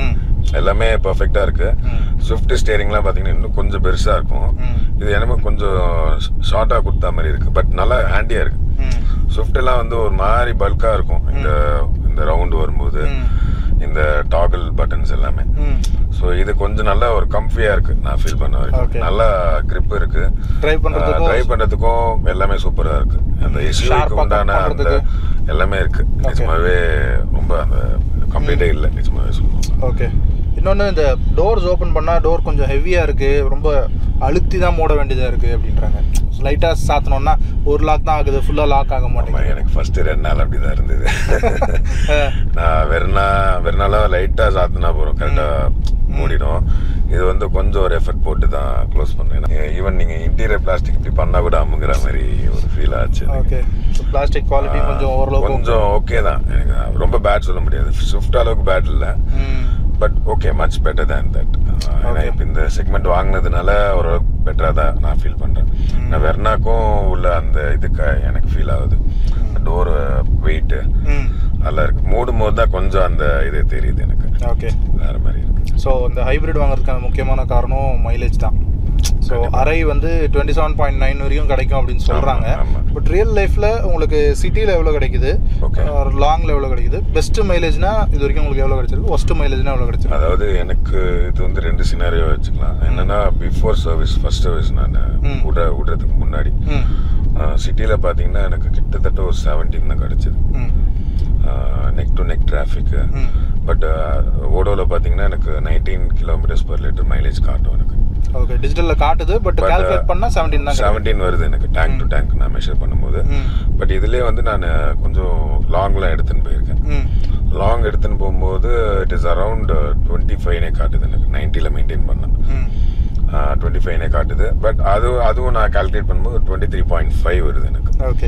எல்லாமே பர்ஃபெக்டாக இருக்குது ஸ்விஃப்ட் ஸ்டேரிங்லாம் பார்த்தீங்கன்னா இன்னும் கொஞ்சம் பெருசாக இருக்கும் இது என்னமோ கொஞ்சம் ஷார்ட்டாக கொடுத்தா மாதிரி இருக்குது பட் நல்லா ஹேண்டியாக இருக்குது ஸ்விஃப்டெல்லாம் வந்து ஒரு மாதிரி பல்காக இருக்கும் இந்த இந்த ரவுண்டு வரும்போது இந்த டாகல் பட்டன்ஸ் எல்லாமே ஸோ இது கொஞ்சம் நல்லா ஒரு கம்ஃபியாக இருக்குது நான் ஃபீல் பண்ண வரைக்கும் நல்லா க்ரிப்பு இருக்குது ட்ரைவ் பண்ணுறதுக்கும் எல்லாமே சூப்பராக இருக்குது அந்த இஷ்யூக்கு உண்டான அந்த எல்லாமே இருக்குது நிஜமாகவே ரொம்ப அந்த கம்ப்ளீட்டே இல்லை நிஜமாகவே சொல்லுவோம் ஓகே இன்னொன்று இந்த டோர்ஸ் ஓப்பன் பண்ணால் டோர் கொஞ்சம் ஹெவியாக இருக்குது ரொம்ப அழுத்தி தான் மூட வேண்டியதாக இருக்குது அப்படின்றாங்க லைட்டாக சாத்தணும்னா ஒரு லாக் தான் ஆகுது ஃபுல்லாக லாக் ஆக மாட்டேங்குது எனக்கு ஃபஸ்ட்டு 2 நாள் அப்படி தான் இருந்தது நான் வெறுநாளாக லைட்டாக சாத்தினா போகிறோம் கரெக்டாக மூடிடும் இது வந்து கொஞ்சம் ஒரு எஃபர்ட் போட்டு தான் க்ளோஸ் பண்ணேன் ஈவன் நீங்கள் இன்டீரியர் பிளாஸ்டிக் இப்படி பண்ணால் கூட அமுங்கிற மாதிரி ஒரு ஃபீல் ஆச்சு ஓகே பிளாஸ்டிக் குவாலிட்டி கொஞ்சம் ஓரளவு கொஞ்சம் ஓகே தான் எனக்கு ரொம்ப பேட் சொல்ல முடியாது ஸ்விஃப்ட் அளவுக்கு பேட் இல்லை but okay much better than that ஏன்னா இப்போ இந்த செக்மெண்ட் வாங்கினதுனால ஓரளவுக்கு பெட்டராக தான் நான் ஃபீல் பண்ணுறேன் நான் வெர்னாக்கும் உள்ள அந்த இதுக்கு எனக்கு ஃபீல் ஆகுது டோர் வெயிட்டு நல்லா இருக்கு மூடும் போது தான் கொஞ்சம் அந்த இது தெரியுது எனக்கு ஓகே வேறு மாதிரி இருக்குது ஸோ இந்த ஹைப்ரிட் வாங்குறதுக்கான முக்கியமான காரணம் மைலேஜ் தான் ஸோ அரை வந்து 27.9 வரைக்கும் கிடைக்கும் அப்படின்னு சொல்கிறாங்க பட் ரியல் லைஃப்பில் உங்களுக்கு சிட்டியில் எவ்வளோ கிடைக்குது லாங்கில் எவ்வளோ கிடைக்குது பெஸ்ட்டு மைலேஜ்னா இது வரைக்கும் உங்களுக்கு எவ்வளோ கிடைச்சிருக்கு ஒஸ்ட்டு மைலேஜ்னா எவ்வளோ கிடைச்சிருக்கு அதாவது எனக்கு இது வந்து 2 சினாரியோ வச்சுக்கலாம் என்னென்னா பிஃபோர் சர்வீஸ் ஃபர்ஸ்ட் சர்வீஸ் நான் விடுறதுக்கு முன்னாடி சிட்டியில் பார்த்தீங்கன்னா எனக்கு கிட்டத்தட்ட ஒரு 17 தான் கிடச்சிது neck to neck traffic but ஓடோவில் பார்த்தீங்கன்னா எனக்கு 19 km/L மைலேஜ் காட்டும் எனக்கு ஓகே டிஜிட்டல்ல காட்டுது பட் கால்குலேட் பண்ணா 17 வருது எனக்கு டேங்க் டு டேங்க் நான் மெஷர் பண்ணும்போது பட் இதுலயே வந்து நான் கொஞ்சம் லாங்லாம் எடுத்துன்னு போயிருக்கேன் லாங் எடுத்துன்னு போகும்போது இட் இஸ் அரௌண்ட் 25 காட்டுது எனக்கு 90ல மெயின்டைன் பண்ணேன் 25னே காட்டுது. பட் அதுவும் நான் கால்குலேட் பண்ணும்போது 23.5 வருது எனக்கு. Okay,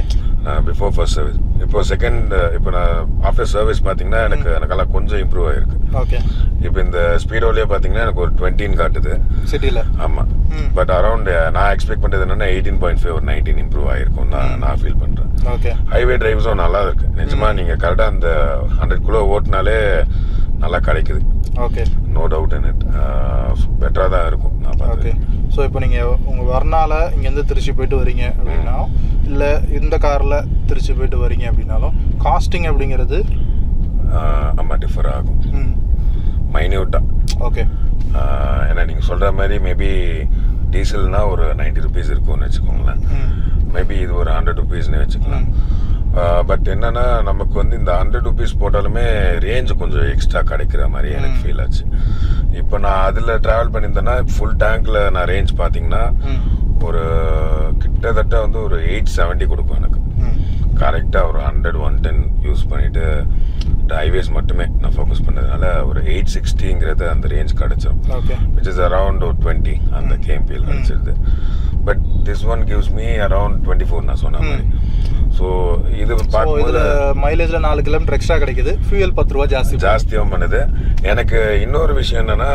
before first service. இப்போ செகண்ட், இப்போ நான் ஆஃப்டர் சர்வீஸ் பார்த்தீங்கன்னா எனக்கெல்லாம் கொஞ்சம் இம்ப்ரூவ் ஆகிருக்கு. ஓகே, இப்போ இந்த ஸ்பீடோலேயே பார்த்தீங்கன்னா எனக்கு ஒரு 20 காட்டுது சிட்டியில். ஆமாம், பட் அரௌண்ட் நான் எக்ஸ்பெக்ட் பண்ணுறது என்னென்னா 18.5 ஒரு 19 இம்ப்ரூவ் ஆகிருக்கும் நான் ஃபீல் பண்ணுறேன். ஓகே, ஹைவே டிரைவ்ஸும் நல்லா இருக்கு நிஜமாக. நீங்கள் கரெக்டாக அந்த 100 கிலோ ஓட்டினாலே நல்லா கிடைக்குது. Okay, no doubt in it, பெட்டராக தான் இருக்கும் நான் பார்த்துக்கேன். ஸோ இப்போ நீங்கள் உங்கள் வர்னால இங்கேருந்து திருச்சி போயிட்டு வரீங்க அப்படின்னா, இல்லை இந்த காரில் திருச்சி போயிட்டு வரீங்க அப்படின்னாலும் காஸ்டிங் அப்படிங்கிறது ஆமாம் டிஃபர் ஆகும் மைன்யூட்டாக. ஓகே, ஏன்னா நீங்கள் சொல்கிற மாதிரி மேபி டீசல்னால் ஒரு 90 ருபீஸ் இருக்கும்னு வச்சுக்கோங்களேன், மேபி இது ஒரு 100 ருபீஸ்னு வச்சுக்கலாம். பட் என்னன்னா நமக்கு வந்து இந்த 100 ருபீஸ் போட்டாலுமே ரேஞ்ச் கொஞ்சம் எக்ஸ்ட்ரா கிடைக்கிற மாதிரி எனக்கு ஃபீல் ஆச்சு. இப்போ நான் அதில் ட்ராவல் பண்ணியிருந்தேன்னா ஃபுல் டேங்க்கில் நான் ரேஞ்ச் பார்த்தீங்கன்னா ஒரு கிட்டத்தட்ட வந்து ஒரு 870 கொடுக்கும் எனக்கு. கரெக்டாக ஒரு 100-110 யூஸ் பண்ணிவிட்டு ஹைவேஸ் மட்டுமே நான் ஃபோக்கஸ் பண்ணதுனால ஒரு 860ங்கிறது அந்த ரேஞ்ச் கிடச்சிடும். விச் இஸ் அரவுண்ட் ஒரு 20 அந்த கேஎம்பியில் கிடச்சிருது. But this one gives me around 24 நான் சொன்ன மாதிரி. ஸோ இது இதில் மைலேஜில் 4 கிலோமீட்டர் எக்ஸ்ட்ரா கிடைக்குது, ஃபியூயல் 10 ரூபா ஜாஸ்தியாகவும் பண்ணுது எனக்கு. இன்னொரு விஷயம் என்னென்னா,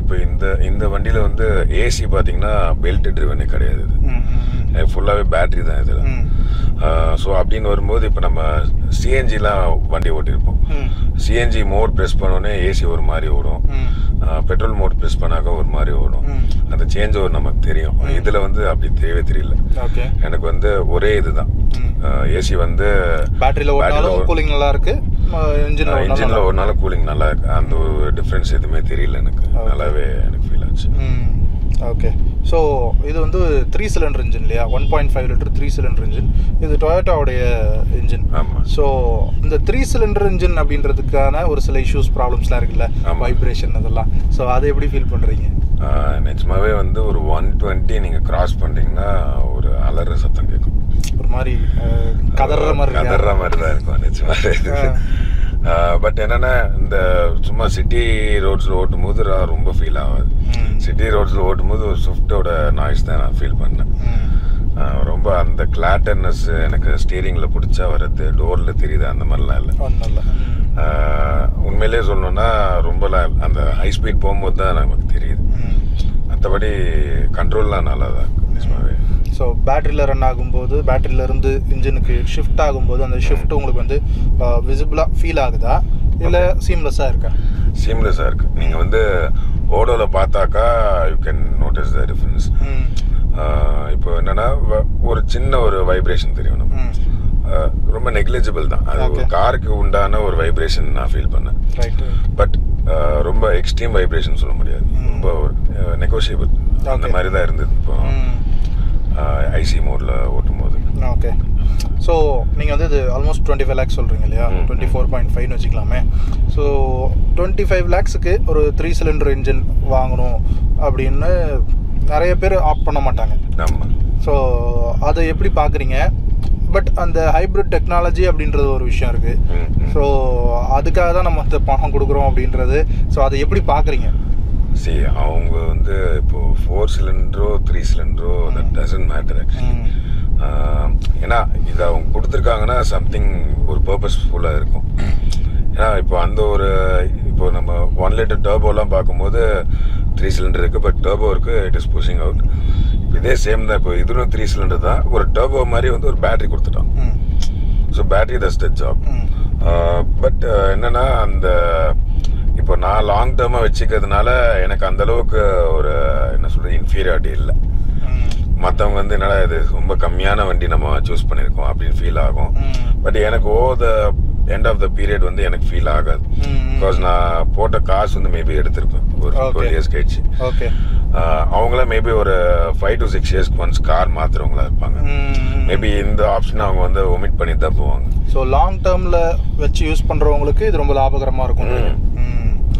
இப்போ இந்த வண்டியில் வந்து ஏசி பார்த்தீங்கன்னா பெல்ட் ட்ரிவனே கிடையாது, இது ஃபுல்லாகவே பேட்ரி தான் இதில். ஸோ அப்படின்னு வரும்போது இப்போ நம்ம சிஎன்ஜிலாம் வண்டி ஓட்டியிருப்போம். சிஎன்ஜி மோட் ப்ரெஸ் பண்ணோன்னே ஏசி ஒரு மாதிரி ஓடும், பெட்ரோல் மோட் ப்ரெஸ் பண்ணாக்க ஒரு மாதிரி ஓடும். அந்த சேஞ்ச் ஒரு நமக்கு தெரியும். இதில் வந்து அப்படி தெரியவே தெரியல எனக்கு. வந்து ஒரே இதுதான், ஏசி வந்து பேட்டரியில் ஓடினாலும் கூலிங் நல்லா இருக்கு, இன்ஜினில் ஓடினாலும் கூலிங் நல்லா இருக்கு. அந்த ஒரு டிஃப்ரென்ஸ் எதுவுமே தெரியல எனக்கு, நல்லாவே எனக்கு ஃபீல் ஆச்சு. ஓகே, ஸோ இது வந்து 3 சிலிண்டர் இன்ஜின் இல்லையா, 1.5 லிட்டர் 3 சிலிண்டர் இன்ஜின். இது டொயோட்டாவுடைய இன்ஜின். ஆமாம், ஸோ இந்த 3 சிலிண்டர் இன்ஜின் அப்படின்றதுக்கான ஒரு சில இஷ்யூஸ் ப்ராப்ளம்ஸ்லாம் இருக்குல்ல, வைப்ரேஷன் அதெல்லாம். ஸோ அதை எப்படி ஃபீல் பண்ணுறீங்க? நிஜமாகவே வந்து ஒரு 120 நீங்கள் கிராஸ் பண்ணுறீங்கன்னா ஒரு அலற சத்தம் கேட்கும், ஒரு மாதிரி கதற மாதிரி தான் இருக்கும் நிஜமாகவே. பட் என்னென்னா இந்த சும்மா சிட்டி ரோட்ஸில் ஓட்டும் போது ரொம்ப ஃபீல் ஆகாது. சிட்டி ரோட்ஸில் ஓட்டும்போது ஒரு ஸ்விஃப்டோட நாய்ஸ் தான் நான் ஃபீல் பண்ணேன் ரொம்ப. அந்த கிளாட்டர்னஸ் எனக்கு ஸ்டீரிங்கில் பிடிச்சா வர்றது, டோரில் தெரியுது, அந்த மாதிரிலாம் இல்லை. உண்மையிலே சொல்லணுன்னா ரொம்ப அந்த ஹை ஸ்பீட் போகும்போது தான் நமக்கு தெரியுது, மற்றபடி கண்ட்ரோல்லாம் நல்லா தான் இருக்குது நிஜமாவே. ஸோ பேட்டரியில் ரன் ஆகும்போது, பேட்டரியிலேருந்து இன்ஜினுக்கு ஷிஃப்ட் ஆகும்போது அந்த ஷிஃப்ட் உங்களுக்கு வந்து விசிபிளாக ஃபீல் ஆகுதா இல்லை சீம்லெஸ்ஸாக இருக்கா? சீம்லெஸ்ஸாக இருக்குது. நீங்கள் வந்து ஓடோவில் பார்த்தாக்கா you can notice the difference. இப்போ என்னென்னா ஒரு சின்ன ஒரு வைப்ரேஷன் தெரியும் நம்ம, ரொம்ப நெக்லிஜிபிள் தான் அது. ஒரு காருக்கு உண்டான ஒரு வைப்ரேஷன் நான் ஃபீல் பண்ணேன். பட் ரொம்ப எக்ஸ்ட்ரீம் வைப்ரேஷன் சொல்ல முடியாது, ரொம்ப ஒரு நெகோஷியபிள் அந்த மாதிரி தான் இருந்தது இப்போ ஐசி மோடில் ஓட்டும் போது. ஓகே, ஸோ நீங்கள் வந்து இது ஆல்மோஸ்ட் 25 லேக்ஸ் சொல்கிறீங்க இல்லையா, 24.5ன்னு வச்சுக்கலாமே. ஸோ 25 லேக்ஸுக்கு ஒரு 3 சிலிண்டர் இன்ஜின் வாங்கணும் அப்படின்னு நிறைய பேர் ஆப்ட் பண்ண மாட்டாங்க. ஆமாம், ஸோ அதை எப்படி பார்க்குறீங்க? பட் அந்த ஹைப்ரிட் டெக்னாலஜி அப்படின்றது ஒரு விஷயம் இருக்குது. ஸோ அதுக்காக தான் நம்ம வந்து பணம் கொடுக்குறோம் அப்படின்றது. ஸோ அதை எப்படி பார்க்குறீங்க? சரி, அவங்க வந்து இப்போது 4 சிலிண்டரோ 3 சிலிண்டரோ தட் டசன்ட் மேட்டர் ஆக்சுவலி. ஏன்னா இதை அவங்க கொடுத்துருக்காங்கன்னா சம்திங் ஒரு பர்பஸ்ஃபுல்லாக இருக்கும். ஏன்னா இப்போ அந்த ஒரு இப்போ நம்ம 1 லிட்டர் டர்போலாம் பார்க்கும்போது 3 சிலிண்டர் இருக்குது, பட் டர்போ இருக்குது, இட் இஸ் புஷிங் அவுட். இதே சேம் தான், இப்போ இதுவும் 3 சிலிண்டர் தான், ஒரு டர்போ மாதிரி வந்து ஒரு பேட்ரி கொடுத்துட்டோம். So battery does the job. But என்னென்னா அந்த இப்போ நான் லாங் டேர்மாக வச்சுக்கிறதுனால எனக்கு அந்தளவுக்கு ஒரு என்ன சொல்கிறது இன்ஃபீரியாரிட்டி இல்லை. மற்றவங்க வந்து என்னடா இது ரொம்ப கம்மியான வண்டி நம்ம சூஸ் பண்ணியிருக்கோம் அப்படின்னு ஃபீல் ஆகும். பட் எனக்கு the end of the period வந்து எனக்கு ஃபீல் ஆகாது, பிகாஸ் நான் போட்ட காசு வந்து மேபி எடுத்திருப்பேன் ஒரு 12 இயர்ஸ் கழிச்சு. ஓகே, அவங்களாம் மேபி ஒரு 5 to 6 இயர்ஸ்க்கு ஒன்ஸ் கார் மாற்றுறவங்களா இருப்பாங்க. மேபி இந்த ஆப்ஷனை அவங்க வந்து ஒமிட் பண்ணி தான் போவாங்க. ஸோ லாங் டேர்மில் வச்சு யூஸ் பண்ணுறவங்களுக்கு இது ரொம்ப லாபகரமாக இருக்கும்.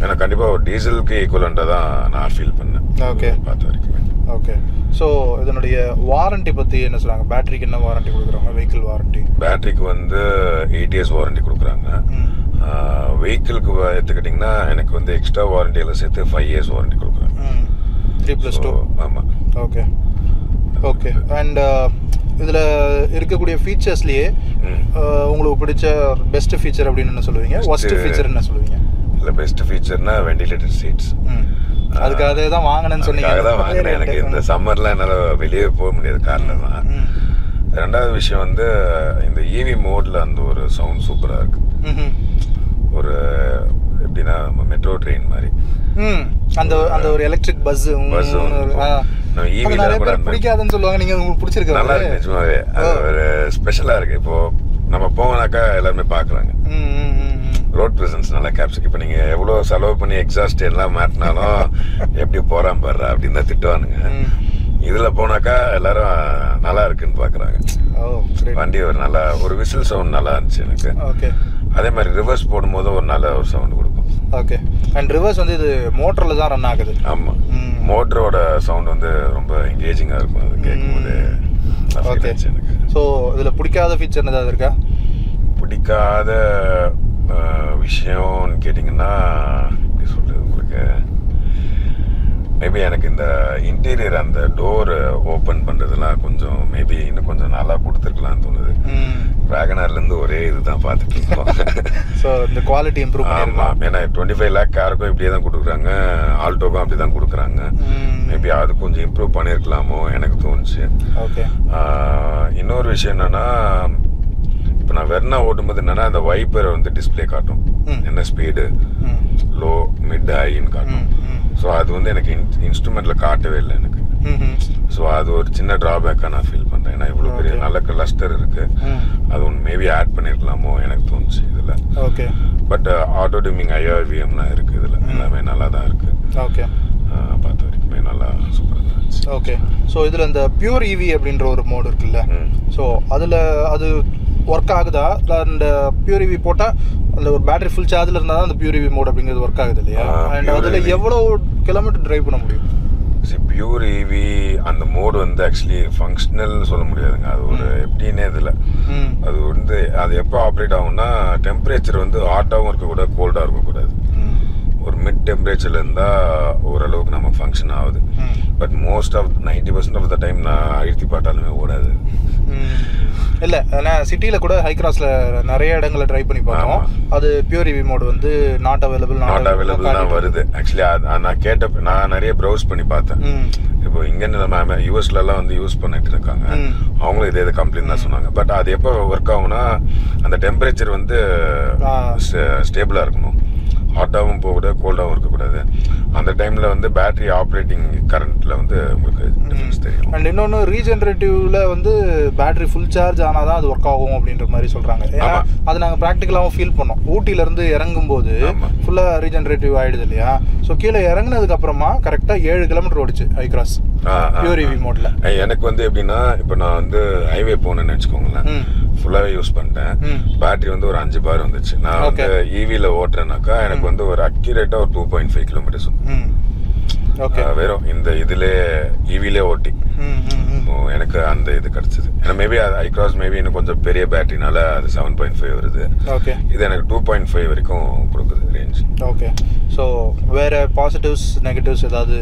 எனக்கு கண்டிப்பாக ஒரு டீசலுக்கு ஈக்குவலண்டாக தான் நான் ஃபீல் பண்ணேன். ஓகே, பார்த்து வரைக்கும். ஓகே, ஸோ இதனுடைய வாரண்ட்டி பற்றி என்ன சொல்கிறாங்க? பேட்டரிக்கு என்ன வாரண்ட்டி கொடுக்குறாங்க? வெஹிக்கிள் வாரண்ட்டி பேட்டரிக்கு வந்து 8 இயர்ஸ் வாரண்ட்டி கொடுக்குறாங்க. வெஹிக்கிளுக்கு எடுத்துக்கிட்டிங்கன்னா எனக்கு வந்து எக்ஸ்ட்ரா வாரண்ட்டியில் சேர்த்து 5 இயர்ஸ் வாரண்ட்டி கொடுக்குறாங்க. 3+2. ஆமாம், ஓகே ஓகே. அண்ட் இதில் இருக்கக்கூடிய ஃபீச்சர்ஸ்லேயே உங்களுக்கு பிடிச்ச பெஸ்ட் ஃபீச்சர் அப்படின்னு என்ன சொல்லுவீங்க, ஒஸ்ட் ஃபீச்சர் என்ன சொல்லுவீங்க? இல்லை, பெஸ்ட் ஃபீச்சர்னா வெண்டிலேட்டட் சீட்ஸ். அதுக்காக தான் வாங்கினேன்னு சொன்னீங்க. அதுக்காக தான் வாங்கினேன். எனக்கு இந்த சம்மர்லாம் என்னால் வெளியே போக முடியாது காரில் தான். ரெண்டாவது விஷயம் வந்து இந்த இவி மோடில் அந்த ஒரு சவுண்ட் சூப்பராக இருக்குது. ஒரு எப்படின்னா மெட்ரோ ட்ரெயின் மாதிரி அந்த அந்த ஒரு எலக்ட்ரிக் பஸ் பஸ் நம்ம ஈவில கூட பிடிக்காதுன்னு சொல்லுவாங்க. நீங்கள் உங்களுக்கு பிடிச்சிருக்கு? நல்லா இருக்கு, நிஜமாவே அது ஒரு ஸ்பெஷலாக இருக்குது. இப்போது நம்ம போனாக்கா எல்லாருமே பார்க்குறாங்க. ரோட் ப்ரெசன்ஸ் நல்லா கேப்சர். இப்போ நீங்கள் எவ்வளோ செலவு பண்ணி எக்ஸாஸ்ட் எல்லாம் மாட்டினாலும் எப்படி போகிறான் பாடுறா அப்படின்னு தான் திட்டுவானுங்க. இதில் போனாக்கா எல்லாரும் நல்லா இருக்குன்னு பார்க்குறாங்க. வண்டி ஒரு நல்லா ஒரு விசில் சவுண்ட் நல்லா இருந்துச்சு எனக்கு. ஓகே, அதே மாதிரி ரிவர்ஸ் போடும்போது ஒரு நல்ல ஒரு சவுண்டு கொடுக்கும். ஓகே, அண்ட் ரிவர்ஸ் வந்து இது மோட்டரில் தான் ரன் ஆகுது. ஆமாம், மோட்டரோட சவுண்ட் வந்து ரொம்ப என்கேஜிங்காக இருக்கும். அது கேட்கும்போது ஓகே எனக்கு. ஸோ இதில் பிடிக்காத ஃபீச்சர் ஏதாவது இருக்கா? பிடிக்காத விஷயம்னு கேட்டிங்கன்னா எப்படி சொல்கிறது உங்களுக்கு, மேபி எனக்கு இந்த இன்டீரியர் அந்த டோரு ஓப்பன் பண்ணுறதுலாம் கொஞ்சம் மேபி இன்னும் கொஞ்சம் நல்லா கொடுத்துருக்கலாம்னு தோணுது. வேகனார்லேருந்து ஒரே இது தான் பார்த்துட்டு இருக்கோம். ஸோ இந்த குவாலிட்டி இம்ப்ரூவ். ஆமாம், ஏன்னா 25 லேக் காருக்கும் இப்படியே தான் கொடுக்குறாங்க, ஆல்டோக்கும் அப்படி தான் கொடுக்குறாங்க. மேபி அது கொஞ்சம் இம்ப்ரூவ் பண்ணியிருக்கலாமோ எனக்கு தோணுச்சு. ஓகே, இன்னொரு விஷயம் என்னென்னா, இப்போ நான் வெர்னா ஓட்டும்போது என்னென்னா அந்த வைப்பரை வந்து டிஸ்பிளே காட்டும், என்ன ஸ்பீடு லோ மிட் ஹைன்னு காட்டும். ஸோ அது வந்து எனக்கு இன்ஸ்ட்ருமெண்ட்டில் காட்டவே இல்லை எனக்கு. ஸோ அது ஒரு சின்ன ட்ராபேக்காக நான் ஃபீல் பண்ணுறேன். ஏன்னா இவ்வளோ பெரிய நல்ல கிளஸ்டர் இருக்குது, அது ஒன்று மேபி ஆட் பண்ணியிருக்கலாமோ எனக்கு தோணுச்சு இதில். ஓகே, பட் ஆட்டோ டிமிங் ஐஆர்விஎம்லாம் இருக்குது இதில், எல்லாமே நல்லா தான் இருக்குது. ஓகே, பார்த்த வரைக்குமே நல்லா சூப்பராக தான் இருந்துச்சு. ஓகே, ஸோ இதில் இந்த பியூர் இவி அப்படின்ற ஒரு மோடு இருக்குல்ல, ஸோ அதில் அது ஒர்க் ஆகுதா? இல்லை அந்த பியூர் இவி போட்டால் அந்த ஒரு பேட்டரி ஃபுல் சார்ஜில் இருந்தால் தான் அந்த பியூர் இவி மோட் அப்படிங்கிறது ஒர்க் ஆகுது இல்லையா? அண்ட் அதில் எவ்வளோ கிலோமீட்டர் ட்ரைவ் பண்ண முடியும்? பியூர் இவி அந்த மோடு வந்து ஆக்சுவலி ஃபங்க்ஷனல் சொல்ல முடியாதுங்க. அது ஒரு எப்படின்னே இதில் அது வந்து அது எப்போ ஆப்ரேட் ஆகும்னா, டெம்பரேச்சர் வந்து ஹாட்டாகவும் இருக்கக்கூடாது, கோல்டாக இருக்கக்கூடாது. ஒரு மிட் டெம்பரேச்சரில் இருந்தால் ஓரளவுக்கு நம்ம ஃபங்க்ஷன் ஆகுது. But most of 90% of the time நான் அழுத்தி பாட்டாலுமே ஓடாது. இல்லை, நான் சிட்டியில் கூட ஹை கிராஸில் நிறைய இடங்களை ட்ரை பண்ணி பார்த்தோம். அது பியூர் இவி மோடு வந்து நாட் அவைலபிள் தான் வருது. ஆக்சுவலி அது நான் கேட்டப்போ நான் நிறைய ப்ரௌஸ் பண்ணி பார்த்தேன். இப்போ இங்கே நம்ம யூஎஸ்லலாம் வந்து யூஸ் பண்ணிட்டு இருக்காங்க, அவங்களும் இதே இது கம்ப்ளைண்ட் தான் சொன்னாங்க. பட் அது எப்போ ஒர்க் ஆகும்னா, அந்த டெம்பரேச்சர் வந்து ஸ்டேபிளாக இருக்கணும், ஹாட்டாகவும் போகக்கூடாது, கோல்டாகவும் இருக்கக்கூடாது. அந்த டைமில் வந்து பேட்டரி ஆப்ரேட்டிங் கரண்ட்டில் வந்து உங்களுக்கு டிஃப்ரென்ஸ் தெரியும். அண்ட் இன்னொன்று ரீஜென்ரேட்டிவில் வந்து பேட்டரி ஃபுல் சார்ஜ் ஆனால் தான் அது ஒர்க் ஆகும் அப்படின்ற மாதிரி சொல்கிறாங்க. ஏன்னா அது நாங்கள் ப்ராக்டிக்கலாகவும் ஃபீல் பண்ணோம். ஊட்டியிலேருந்து இறங்கும்போது ஃபுல்லாக ரீஜென்ரேட்டிவ் ஆகிடுது இல்லையா? ஸோ கீழே இறங்குனதுக்கப்புறமா கரெக்டாக 7 கிலோமீட்டர் ஓடிச்சு ஹை கிராஸ் பியூர் இவி மோடில். எனக்கு வந்து எப்படின்னா, இப்போ நான் வந்து ஹைவே போனேன்னு வச்சுக்கோங்களேன், ஃபுல்லாகவே யூஸ் பண்ணிட்டேன். பேட்டரி வந்து ஒரு 5 பார் வந்துச்சு. நான் வந்து இவியில் ஓட்டுறேன்னாக்கா எனக்கு வந்து ஒரு அக்யூரேட்டாக ஒரு 2.5 கிலோமீட்டர்ஸ் வெறும் இந்த இதுலேயே இவிலே ஓட்டி எனக்கு அந்த இது கிடச்சிது. ஏன்னா மேபி அது ஐ கிராஸ் மேபி இன்னும் கொஞ்சம் பெரிய பேட்டரினால அது 7.5 வருது. ஓகே, இது எனக்கு 2.5 வரைக்கும் கொடுக்குது ரேஞ்ச். ஓகே, ஸோ வேறு பாசிட்டிவ்ஸ் நெகட்டிவ்ஸ் ஏதாவது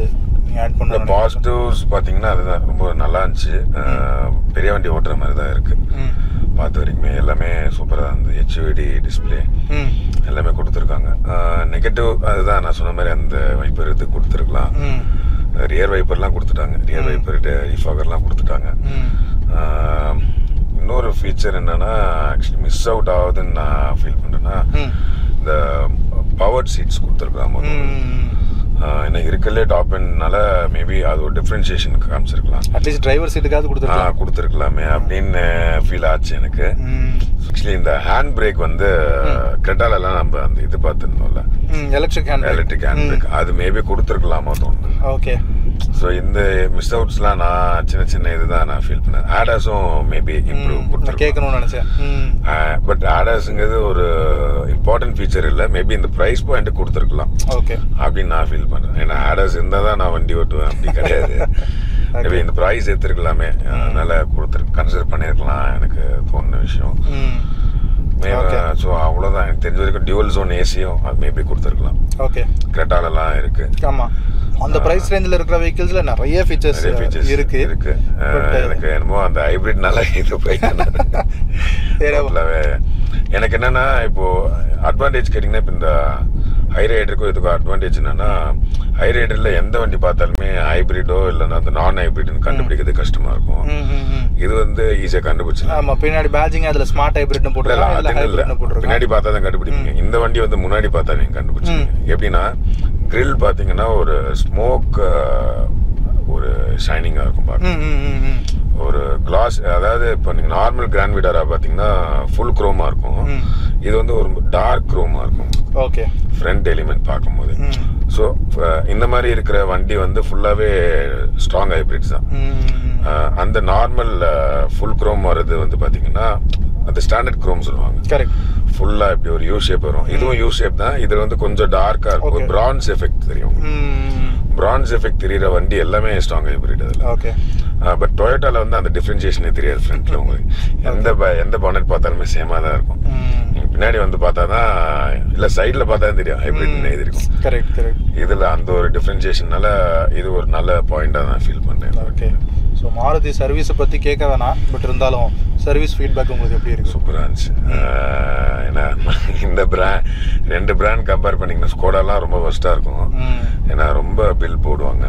நீங்கள் ஆட் பண்ணுற? பாசிட்டிவ்ஸ் பார்த்தீங்கன்னா அதுதான் ரொம்ப நல்லா இருந்துச்சு. பெரிய வண்டி ஓட்டுற மாதிரி தான் இருக்குது. பார்த்த வரைக்குமே எல்லாமே சூப்பராக இருந்தது. ஹெச்ஓடி டிஸ்பிளே எல்லாமே கொடுத்துருக்காங்க. நெகட்டிவ் அதுதான் நான் சொன்ன மாதிரி அந்த வைப்பர் இது கொடுத்துருக்கலாம். ரியர் வைப்பர்லாம் கொடுத்துட்டாங்க, ரியர் வைப்பர் டிஃபாகர்லாம் கொடுத்துட்டாங்க. இன்னொரு ஃபீச்சர் என்னென்னா, ஆக்சுவலி மிஸ் அவுட் ஆகுதுன்னு நான் ஃபீல் பண்ணுறேன்னா, இந்த பவர் சீட்ஸ் கொடுத்துருக்கலாம். ஏன்னா இருக்கலே டாப் எண்ட்னால மேபி அது ஒரு டிஃப்ரென்ஷியேஷன் காமிச்சிருக்கலாம். அட்லீஸ்ட் டிரைவர் சீட்டுக்காவது கொடுத்துருக்கலாமே அப்படின்னு ஃபீல் ஆச்சு எனக்கு. ஆக்சுவலி இந்த ஹேண்ட் பிரேக் வந்து கிரெட்டாலெல்லாம் நம்ம அந்த இது பார்த்துருந்தோம்ல, எலக்ட்ரிக் ஹேண்ட் பிரேக் அது மேபி கொடுத்துருக்கலாமா தோணுது. ஓகே, ஸோ இந்த மிஸ் அவுட்ஸ்லாம் நான் சின்ன சின்ன இதுதான் நான் ஃபீல் பண்ணேன். ஆடாஸும் மேபி இம்ப்ரூவ் கொடுத்து கேட்கணும்னு நினச்சேன். பட் ஆடாஸுங்கிறது ஒரு இம்பார்ட்டன்ட் ஃபீச்சர் இல்லை, மேபி இந்த ப்ரைஸ் பாயிண்ட்டு கொடுத்துருக்கலாம். ஓகே, அப்படின்னு நான் ஃபீல் பண்ணுறேன். ஏன்னா ஆடாஸ் இருந்தால் தான் நான் வண்டி ஓட்டுவேன் அப்படி கிடையாது. மேபி இந்த ப்ரைஸ் எடுத்துருக்கலாமே, அதனால் கன்சிடர் பண்ணியிருக்கலாம் எனக்கு தோணுன விஷயம். ஸோ அவ்வளோதான் எனக்கு தெரிஞ்ச வரைக்கும். டியூவல் ஜோன் ஏசியும் அது மேபி கொடுத்துருக்கலாம். ஓகே, கிரெட்டாலெல்லாம் இருக்குது. ஆமாம், அந்த பிரைஸ் ரேஞ்சில் இருக்கிற வெஹிக்கிள்ஸ்ல நிறைய ஃபீச்சர்ஸ் இருக்கு. எனக்கு என்னமோ அந்த ஹைப்ரிட்னால இது எனக்கு என்னன்னா இப்போ அட்வான்டேஜ் கேட்டிங்கன்னா இப்போ இந்த ஹைரைடருக்கும் இதுக்கும் அட்வான்டேஜ் என்னன்னா, ஹைரைடரில் எந்த வண்டி பார்த்தாலுமே ஹைப்ரிடோ இல்லைன்னா அந்த நான் ஹைப்ரிட்னு கண்டுபிடிக்கிறது கஷ்டமாக இருக்கும். இது ஈஸியாக கண்டுபிடிச்சிடலாம். பின்னாடி பேட்ஜிங் அதில் ஸ்மார்ட் ஹைப்ரிட்னு போட்டுக்கலாம். அது இல்லை, பின்னாடி பார்த்தா தான் கண்டுபிடிப்பீங்க. இந்த வண்டி முன்னாடி பார்த்தா நீங்கள் கண்டுபிடிச்சிங்க. எப்படின்னா கிரில் பார்த்தீங்கன்னா ஒரு ஸ்மோக் ஒரு ஷைனிங்காக இருக்கும் பார்க்க. ஒரு கிளாஸ், அதாவது இப்போ நீங்கள் நார்மல் கிராண்ட் விடாரா பார்த்தீங்கன்னா ஃபுல் குரோமாக இருக்கும். இது ஒரு டார்க் குரோமாக இருக்கும். ஓகே, ஃப்ரண்ட் எலிமெண்ட் பார்க்கும்போது. ஸோ இந்த மாதிரி இருக்கிற வண்டி ஃபுல்லாகவே ஸ்ட்ராங் ஹைப்ரிட்ஸ் தான். அந்த நார்மல் ஃபுல் குரோம் வர்றது பார்த்தீங்கன்னா அந்த ஸ்டாண்டர்ட் குரோம் சொல்லுவாங்க. கரெக்ட், ஃபுல்லாக இப்படி ஒரு யூ ஷேப் வரும். இதுவும் யூ ஷேப் தான். இதில் கொஞ்சம் டார்க்காக இருக்கும். ஒரு பிரான்ஸ் எஃபெக்ட் தெரியும். பிரான்ஸ் எஃபெக்ட் தெரிகிற வண்டி எல்லாமே ஸ்ட்ராங் ஹைப்ரிட். அதில் ஓகே. பட் டொயோட்டாவில் அந்த டிஃப்ரென்ஷியேஷனே தெரியாது. ஃப்ரண்ட்டில் உங்களுக்கு எந்த பானட் பார்த்தாலுமே சேமாக தான் இருக்கும். பின்னாடி பார்த்தா தான், இல்லை சைடில் பார்த்தா தான் தெரியும் ஹைப்ரிட்னு எழுதிருக்கும். Correct correct. இதில் அந்த ஒரு டிஃப்ரென்ஷியேஷனால இது ஒரு நல்ல பாயிண்டாக தான் ஃபீல் பண்ணுறேன். ஓகே. ஸோ மாருதி சர்வீஸை பற்றி கேட்க வேணாம், பட் இருந்தாலும் சர்வீஸ் ஃபீட்பேக் உங்களுக்கு எப்படி இருக்குது? சூப்பராக இருந்துச்சு. ஏன்னா இந்த ரெண்டு பிராண்ட் கம்பேர் பண்ணிங்கன்னா ஸ்கோடாலாம் ரொம்ப ஒஸ்ட்டாக இருக்கும். ஏன்னா ரொம்ப பில் போடுவாங்க,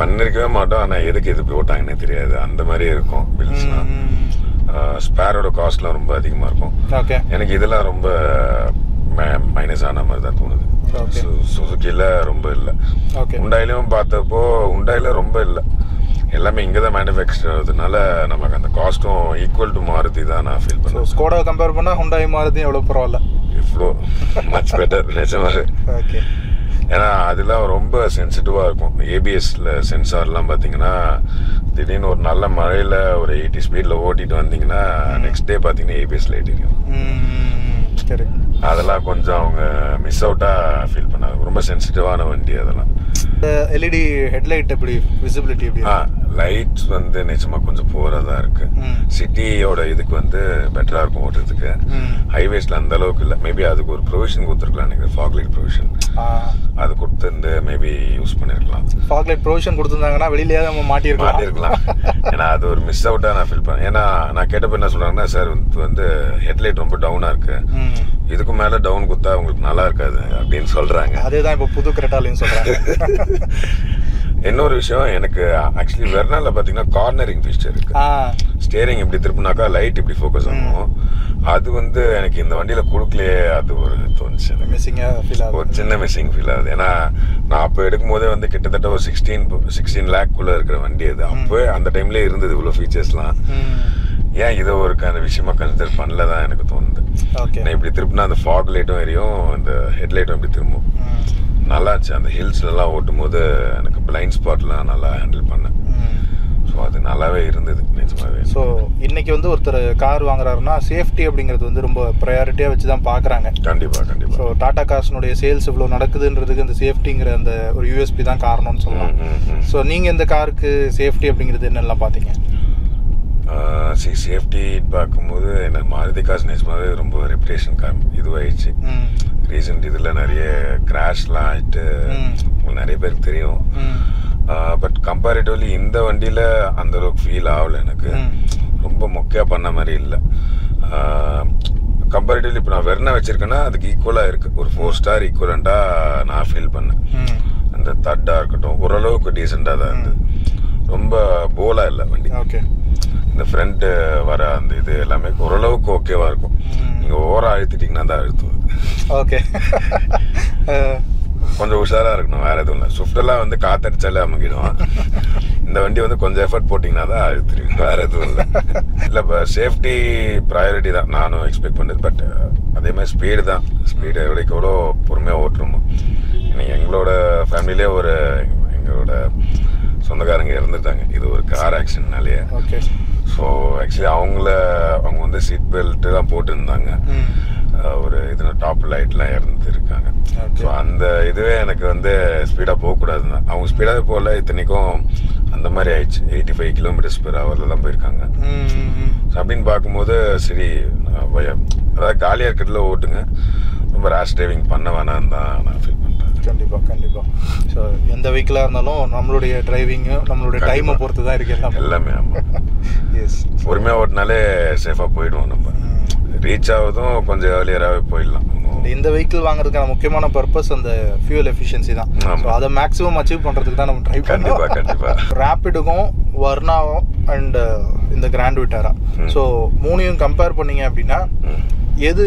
பண்ணிருக்கவே மாட்டோம். ஆனால் எதுக்கு இது போட்டாங்கன்னே தெரியாது. அந்த மாதிரி இருக்கும் பில்ஸ்லாம். ஸ்பேரோட காஸ்ட்லாம் ரொம்ப அதிகமாக இருக்கும். ஓகே, எனக்கு இதெல்லாம் ரொம்ப மைனஸ் ஆன மாதிரி தான் தோணுது. சுசுக்கியில் ரொம்ப இல்லை. ஓகே, ஹுண்டாயிலையும் பார்த்தப்போ ஹுண்டாயில ரொம்ப இல்லை. எல்லாமே இங்கே தான் மேனுஃபேக்சர் ஆகுதுனால நமக்கு அந்த காஸ்ட்டும் ஈக்குவல் டு மாருதி தான் நான் ஃபீல் பண்ணுறேன். ஸ்கோடா கம்பேர் பண்ணால் ஹுண்டாய் மாருதி எவ்வளோ பரவாயில்ல, இவ்வளோ மச் பெட்டர் நிஜமாக. ஓகே, ஏன்னா அதெல்லாம் ரொம்ப சென்சிட்டிவாக இருக்கும். ஏபிஎஸ்ல சென்சார்லாம் பார்த்தீங்கன்னா திடீர்னு ஒரு நல்ல மழையில் ஒரு 80 ஸ்பீடில் ஓட்டிட்டு வந்தீங்கன்னா நெக்ஸ்ட் டே பார்த்தீங்கன்னா ஏபிஎஸ் லைட் எரியும். அதெல்லாம் கொஞ்சம் அவங்க மிஸ் அவுட்டாக ஃபீல் பண்ணாங்க. ரொம்ப சென்சிட்டிவான வண்டி அதெல்லாம். எல்இடி ஹெட்லைட் எப்படி விசிபிலிட்டி எப்படி? லைட்ஸ் நிச்சயமாக கொஞ்சம் போகிறதா இருக்குது. சிட்டியோட இதுக்கு பெட்டராக இருக்கும் ஓட்டுறதுக்கு. ஹைவேஸில் அந்த அளவுக்கு இல்லை. மேபி அதுக்கு ஒரு ப்ரொவிஷன் கொடுத்துருக்கலாம். எனக்கு ஃபாக்லைட் ப்ரொவிஷன் அது கொடுத்துருந்து மேபி யூஸ் பண்ணிருக்கலாம். ஃபாக்லைட் ப்ரொவிஷன் கொடுத்துருந்தாங்கன்னா வெளியிலேயே நம்ம மாட்டிருக்கலாம். ஏன்னா அது ஒரு மிஸ் அவுட்டாக நான் ஃபீல் பண்ணேன். ஏன்னா நான் கேட்டப்போ என்ன சொல்கிறாங்கன்னா, சார் ஹெட்லைட் ரொம்ப டவுனாக இருக்குது, இதுக்கு மேலே டவுன் கொடுத்தா உங்களுக்கு நல்லா இருக்காது அப்படின்னு சொல்கிறாங்க. அதே தான் இப்போ புது கிரெட்டாலையும் சொல்கிறாங்க. இன்னொரு விஷயம் எனக்கு ஆக்சுவலி வெர்னாவில் பார்த்தீங்கன்னா கார்னரிங் ஃபீச்சர் இருக்குது. ஸ்டேரிங் இப்படி திருப்பினாக்கா லைட் இப்படி ஃபோக்கஸ் ஆகும். அது எனக்கு இந்த வண்டியில் கொடுக்கலையே. அது ஒரு தோணுச்சு எனக்கு, ஒரு சின்ன மிஸ்ஸிங் ஃபீல் ஆகுது. ஏன்னா நான் அப்போ எடுக்கும் போதே கிட்டத்தட்ட ஒரு 16 லேக்குள்ளே இருக்கிற வண்டி அது. அப்போ அந்த டைம்லேயே இருந்தது இவ்வளோ ஃபீச்சர்ஸ்லாம். ஏன் இதை ஒரு விஷயமா கன்சிடர் பண்ணல தான் எனக்கு தோணுது. நான் இப்படி திருப்பினா அந்த ஃபாக் லைட்டும் எரியும், அந்த ஹெட்லைட்டும் இப்படி திரும்பும். நல்லா இருந்துச்சு. அந்த ஹில்ஸ்லாம் ஓட்டும் போது எனக்கு பிளைண்ட் ஸ்பாட்லாம் நல்லா ஹேண்டில் பண்ணேன். ஸோ அது நல்லாவே இருந்தது நிஜமாவே. ஸோ இன்னைக்கு ஒருத்தர் கார் வாங்குறாருன்னா சேஃப்டி அப்படிங்கிறது ரொம்ப ப்ரையாரிட்டியாக வச்சு தான் பார்க்குறாங்க. கண்டிப்பாக கண்டிப்பாக. ஸோ டாடா கார்ஸ்னுடைய சேல்ஸ் இவ்வளோ நடக்குதுன்றதுக்கு அந்த சேஃப்டிங்கிற அந்த ஒரு யூஎஸ்பி தான் காரணம்னு சொல்லலாம். ஸோ நீங்கள் இந்த காருக்கு சேஃப்டி அப்படிங்கிறது என்னெல்லாம் பார்த்தீங்க? சேஃப்டி பார்க்கும்போது என்ன, மாருதி காஸ் நிஜமாவே ரொம்ப ரெப்யூட்டேஷன் இதுவாகிடுச்சு. ரீசெண்ட் இதில் நிறைய கிராஷ்லாம் ஆகிட்டு நிறைய பேருக்கு தெரியும். பட் கம்பேரிட்டிவ்லி இந்த வண்டியில் அந்தளவுக்கு ஃபீல் ஆகலை. எனக்கு ரொம்ப மொக்கையாக பண்ண மாதிரி இல்லை. கம்பேரிட்டிவ்லி இப்போ நான் வெர்னா வச்சுருக்கேன்னா அதுக்கு ஈக்குவலாக இருக்குது. ஒரு 4 ஸ்டார் ஈக்குவலண்ட்டாக நான் ஃபீல் பண்ணேன். அந்த தட்டாக இருக்கட்டும் ஓரளவுக்கு டீசெண்டாக தான் இருந்தது. ரொம்ப போலாக இல்லை வண்டி. ஓகே, இந்த ஃப்ரண்ட்டு வர அந்த இது எல்லாமே ஓரளவுக்கு ஓகேவாக இருக்கும். நீங்கள் ஓவராக அழுத்திட்டிங்கன்னா தான் அழுத்துவது. ஓகே, கொஞ்சம் உஷாராக இருக்கணும். வேறு எதுவும் இல்லை. ஸ்விஃப்டெல்லாம் காத்தடிச்சாலே அமுக்கிடுவான். இந்த வண்டி கொஞ்சம் எஃபர்ட் போட்டிங்கன்னா தான் அழுத்திடுவீங்க. வேறு எதுவும் இல்லை. இல்லை, இப்போ சேஃப்டி ப்ரையாரிட்டி தான் நானும் எக்ஸ்பெக்ட் பண்ணுறது. பட் அதேமாதிரி ஸ்பீடு தான். ஸ்பீடு எவ்வளோக்கு எவ்வளோ பொறுமையாக ஓட்டுறோமோ. நீங்கள் எங்களோட ஃபேமிலியிலே எங்களோட சொந்தக்காரங்க இறந்துட்டாங்க இது ஒரு கார் ஆக்சிடென்ட்னாலேயே. ஓகே, ஸோ ஆக்சுவலி அவங்க சீட் பெல்ட்டுலாம் போட்டுருந்தாங்க. ஒரு இதில் டாப் லைட்லாம் இறந்துருக்காங்க. ஸோ அந்த இதுவே எனக்கு ஸ்பீடாக போகக்கூடாதுன்னா அவங்க ஸ்பீடாகவே போகல. இத்தனைக்கும் அந்த மாதிரி ஆயிடுச்சு. 85 km/h தான் போயிருக்காங்க. அப்படின்னு பார்க்கும்போது சரி, அதாவது காலியாக இருக்கிறதுல ஓட்டுங்க, ரொம்ப ரேஷ் டிரைவிங் பண்ண வேணான்னு தான் நான் ஃபீல் பண்ணுறேன். கண்டிப்பாக கண்டிப்பாக. ஸோ எந்த வெஹிக்கிளாக இருந்தாலும் நம்மளுடைய டிரைவிங்கும் நம்மளுடைய டைமை பொறுத்து தான் இருக்குது எல்லாம் எல்லாமே. எஸ், பொறுமையாக ஓட்டினாலே சேஃபாக போயிடுவோம். நம்ம ரீச் ஆகுதும் கொஞ்சம் ஏர்லியராகவே போயிடலாம். இந்த வெஹிக்கிள் வாங்குறதுக்கான முக்கியமான பர்பஸ் அந்த ஃபியூல் எஃபிஷியன்சி தான். ஸோ அதை மேக்ஸிமம் அச்சீவ் பண்ணுறதுக்கு தான் நம்ம ட்ரை பண்ணுவோம். கண்டிப்பாக ராப்பிடுக்கும் வர்னாவும் அண்டு இந்த கிராண்ட் விட்டாரா, ஸோ மூணையும் கம்பேர் பண்ணிங்க அப்படின்னா எது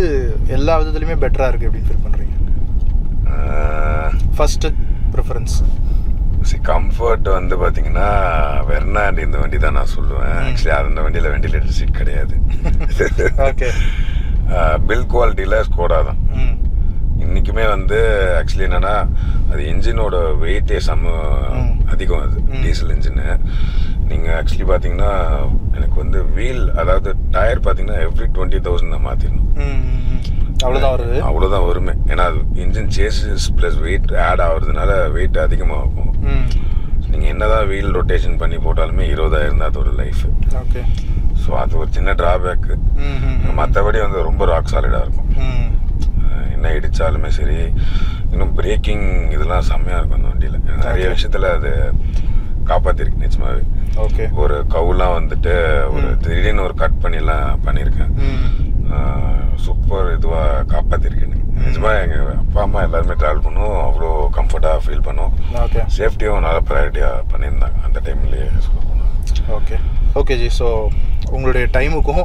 எல்லா விதத்துலையுமே பெட்டராக இருக்குது அப்படின்னு ஃபீல் பண்ணுறீங்க? ஃபஸ்ட்டு ப்ரிஃபரன்ஸ் சரி கம்ஃபர்ட் வந்து பார்த்தீங்கன்னா வெர்னா அண்ட் இந்த வண்டி தான் நான் சொல்லுவேன். ஆக்சுவலி அந்த வண்டியில் வெண்டிலேட்டர் சீட் கிடையாது. ஓகே, பில் குவாலிட்டியில் ஸ்கோடா தான் இன்றைக்குமே வந்து. ஆக்சுவலி என்னென்னா அது இன்ஜினோட வெயிட்டே செம்ம அதிகம். அது டீசல் இன்ஜின்னு. நீங்கள் ஆக்சுவலி பார்த்தீங்கன்னா எனக்கு வந்து வீல், அதாவது டயர் பார்த்தீங்கன்னா எவ்ரி 20,000 நான் மாற்றிடணும். அவ்வளோதான் வருது, அவ்வளோதான் வருமே. ஏன்னா அது engine chassis plus weight add ஆகுறதுனால வெயிட் அதிகமாக இருக்கும். நீங்கள் என்ன தான் வீல் ரொட்டேஷன் பண்ணி போட்டாலுமே 20,000 தான் அதோட லைஃப். ஓகே, ஸோ அது ஒரு சின்ன ட்ராபேக்கு. மற்றபடி வந்து ரொம்ப ராக் சாலிடாக இருக்கும். என்ன இடித்தாலுமே சரி. இன்னும் பிரேக்கிங் இதெல்லாம் செம்மையாக இருக்கும் அந்த வண்டியில். நிறைய விஷயத்தில் அது காப்பாற்றிருக்கு நிச்சயமாகவே. ஓகே, ஒரு கவுலாம் வந்துட்டு ஒரு திடீர்னு ஒரு கட் பண்ணிலாம் பண்ணியிருக்கேன். சூப்பர் இதுவாக காப்பாற்றிருக்கேன் நிஜமாக. எங்கள் அப்பா அம்மா எல்லாருமே ட்ராவல் பண்ணுவோம், அவ்வளோ கம்ஃபர்ட்டாக ஃபீல் பண்ணுவோம். சேஃப்டியும் நல்லா ப்ரையாரிட்டியாக பண்ணியிருந்தாங்க அந்த டைம்லேயே சொல்லுவோம். Okay okay G. ஸோ உங்களுடைய டைமுக்கும்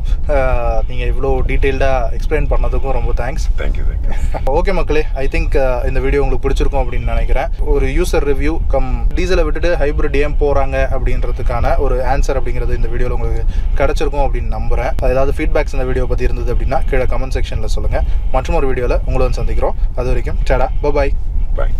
நீங்கள் இவ்வளோ டீட்டெயில்டாக எக்ஸ்பிளைன் பண்ணதுக்கும் ரொம்ப தேங்க்ஸ். Thank you thank you. ஓகே மக்களே, ஐ திங்க் இந்த வீடியோ உங்களுக்கு பிடிச்சிருக்கும் அப்படின்னு நினைக்கிறேன். ஒரு யூசர் ரிவ்யூ கம் டீசலை விட்டுட்டு ஹைப்ரிட் ஏன் போகிறாங்க அப்படின்றதுக்கான ஒரு ஆன்சர் அப்படிங்கிறது இந்த வீடியோவில் உங்களுக்கு கிடச்சிருக்கும் அப்படின்னு நம்புகிறேன். ஏதாவது ஃபீட்பேக்ஸ் இந்த வீடியோ பற்றி இருந்தது அப்படின்னா கீழே கமெண்ட் செக்ஷனில் சொல்லுங்கள். மற்றும் ஒரு வீடியோவில் உங்களை வந்து சந்திக்கிறோம். அது வரைக்கும் டாடா, பாய் பாய்.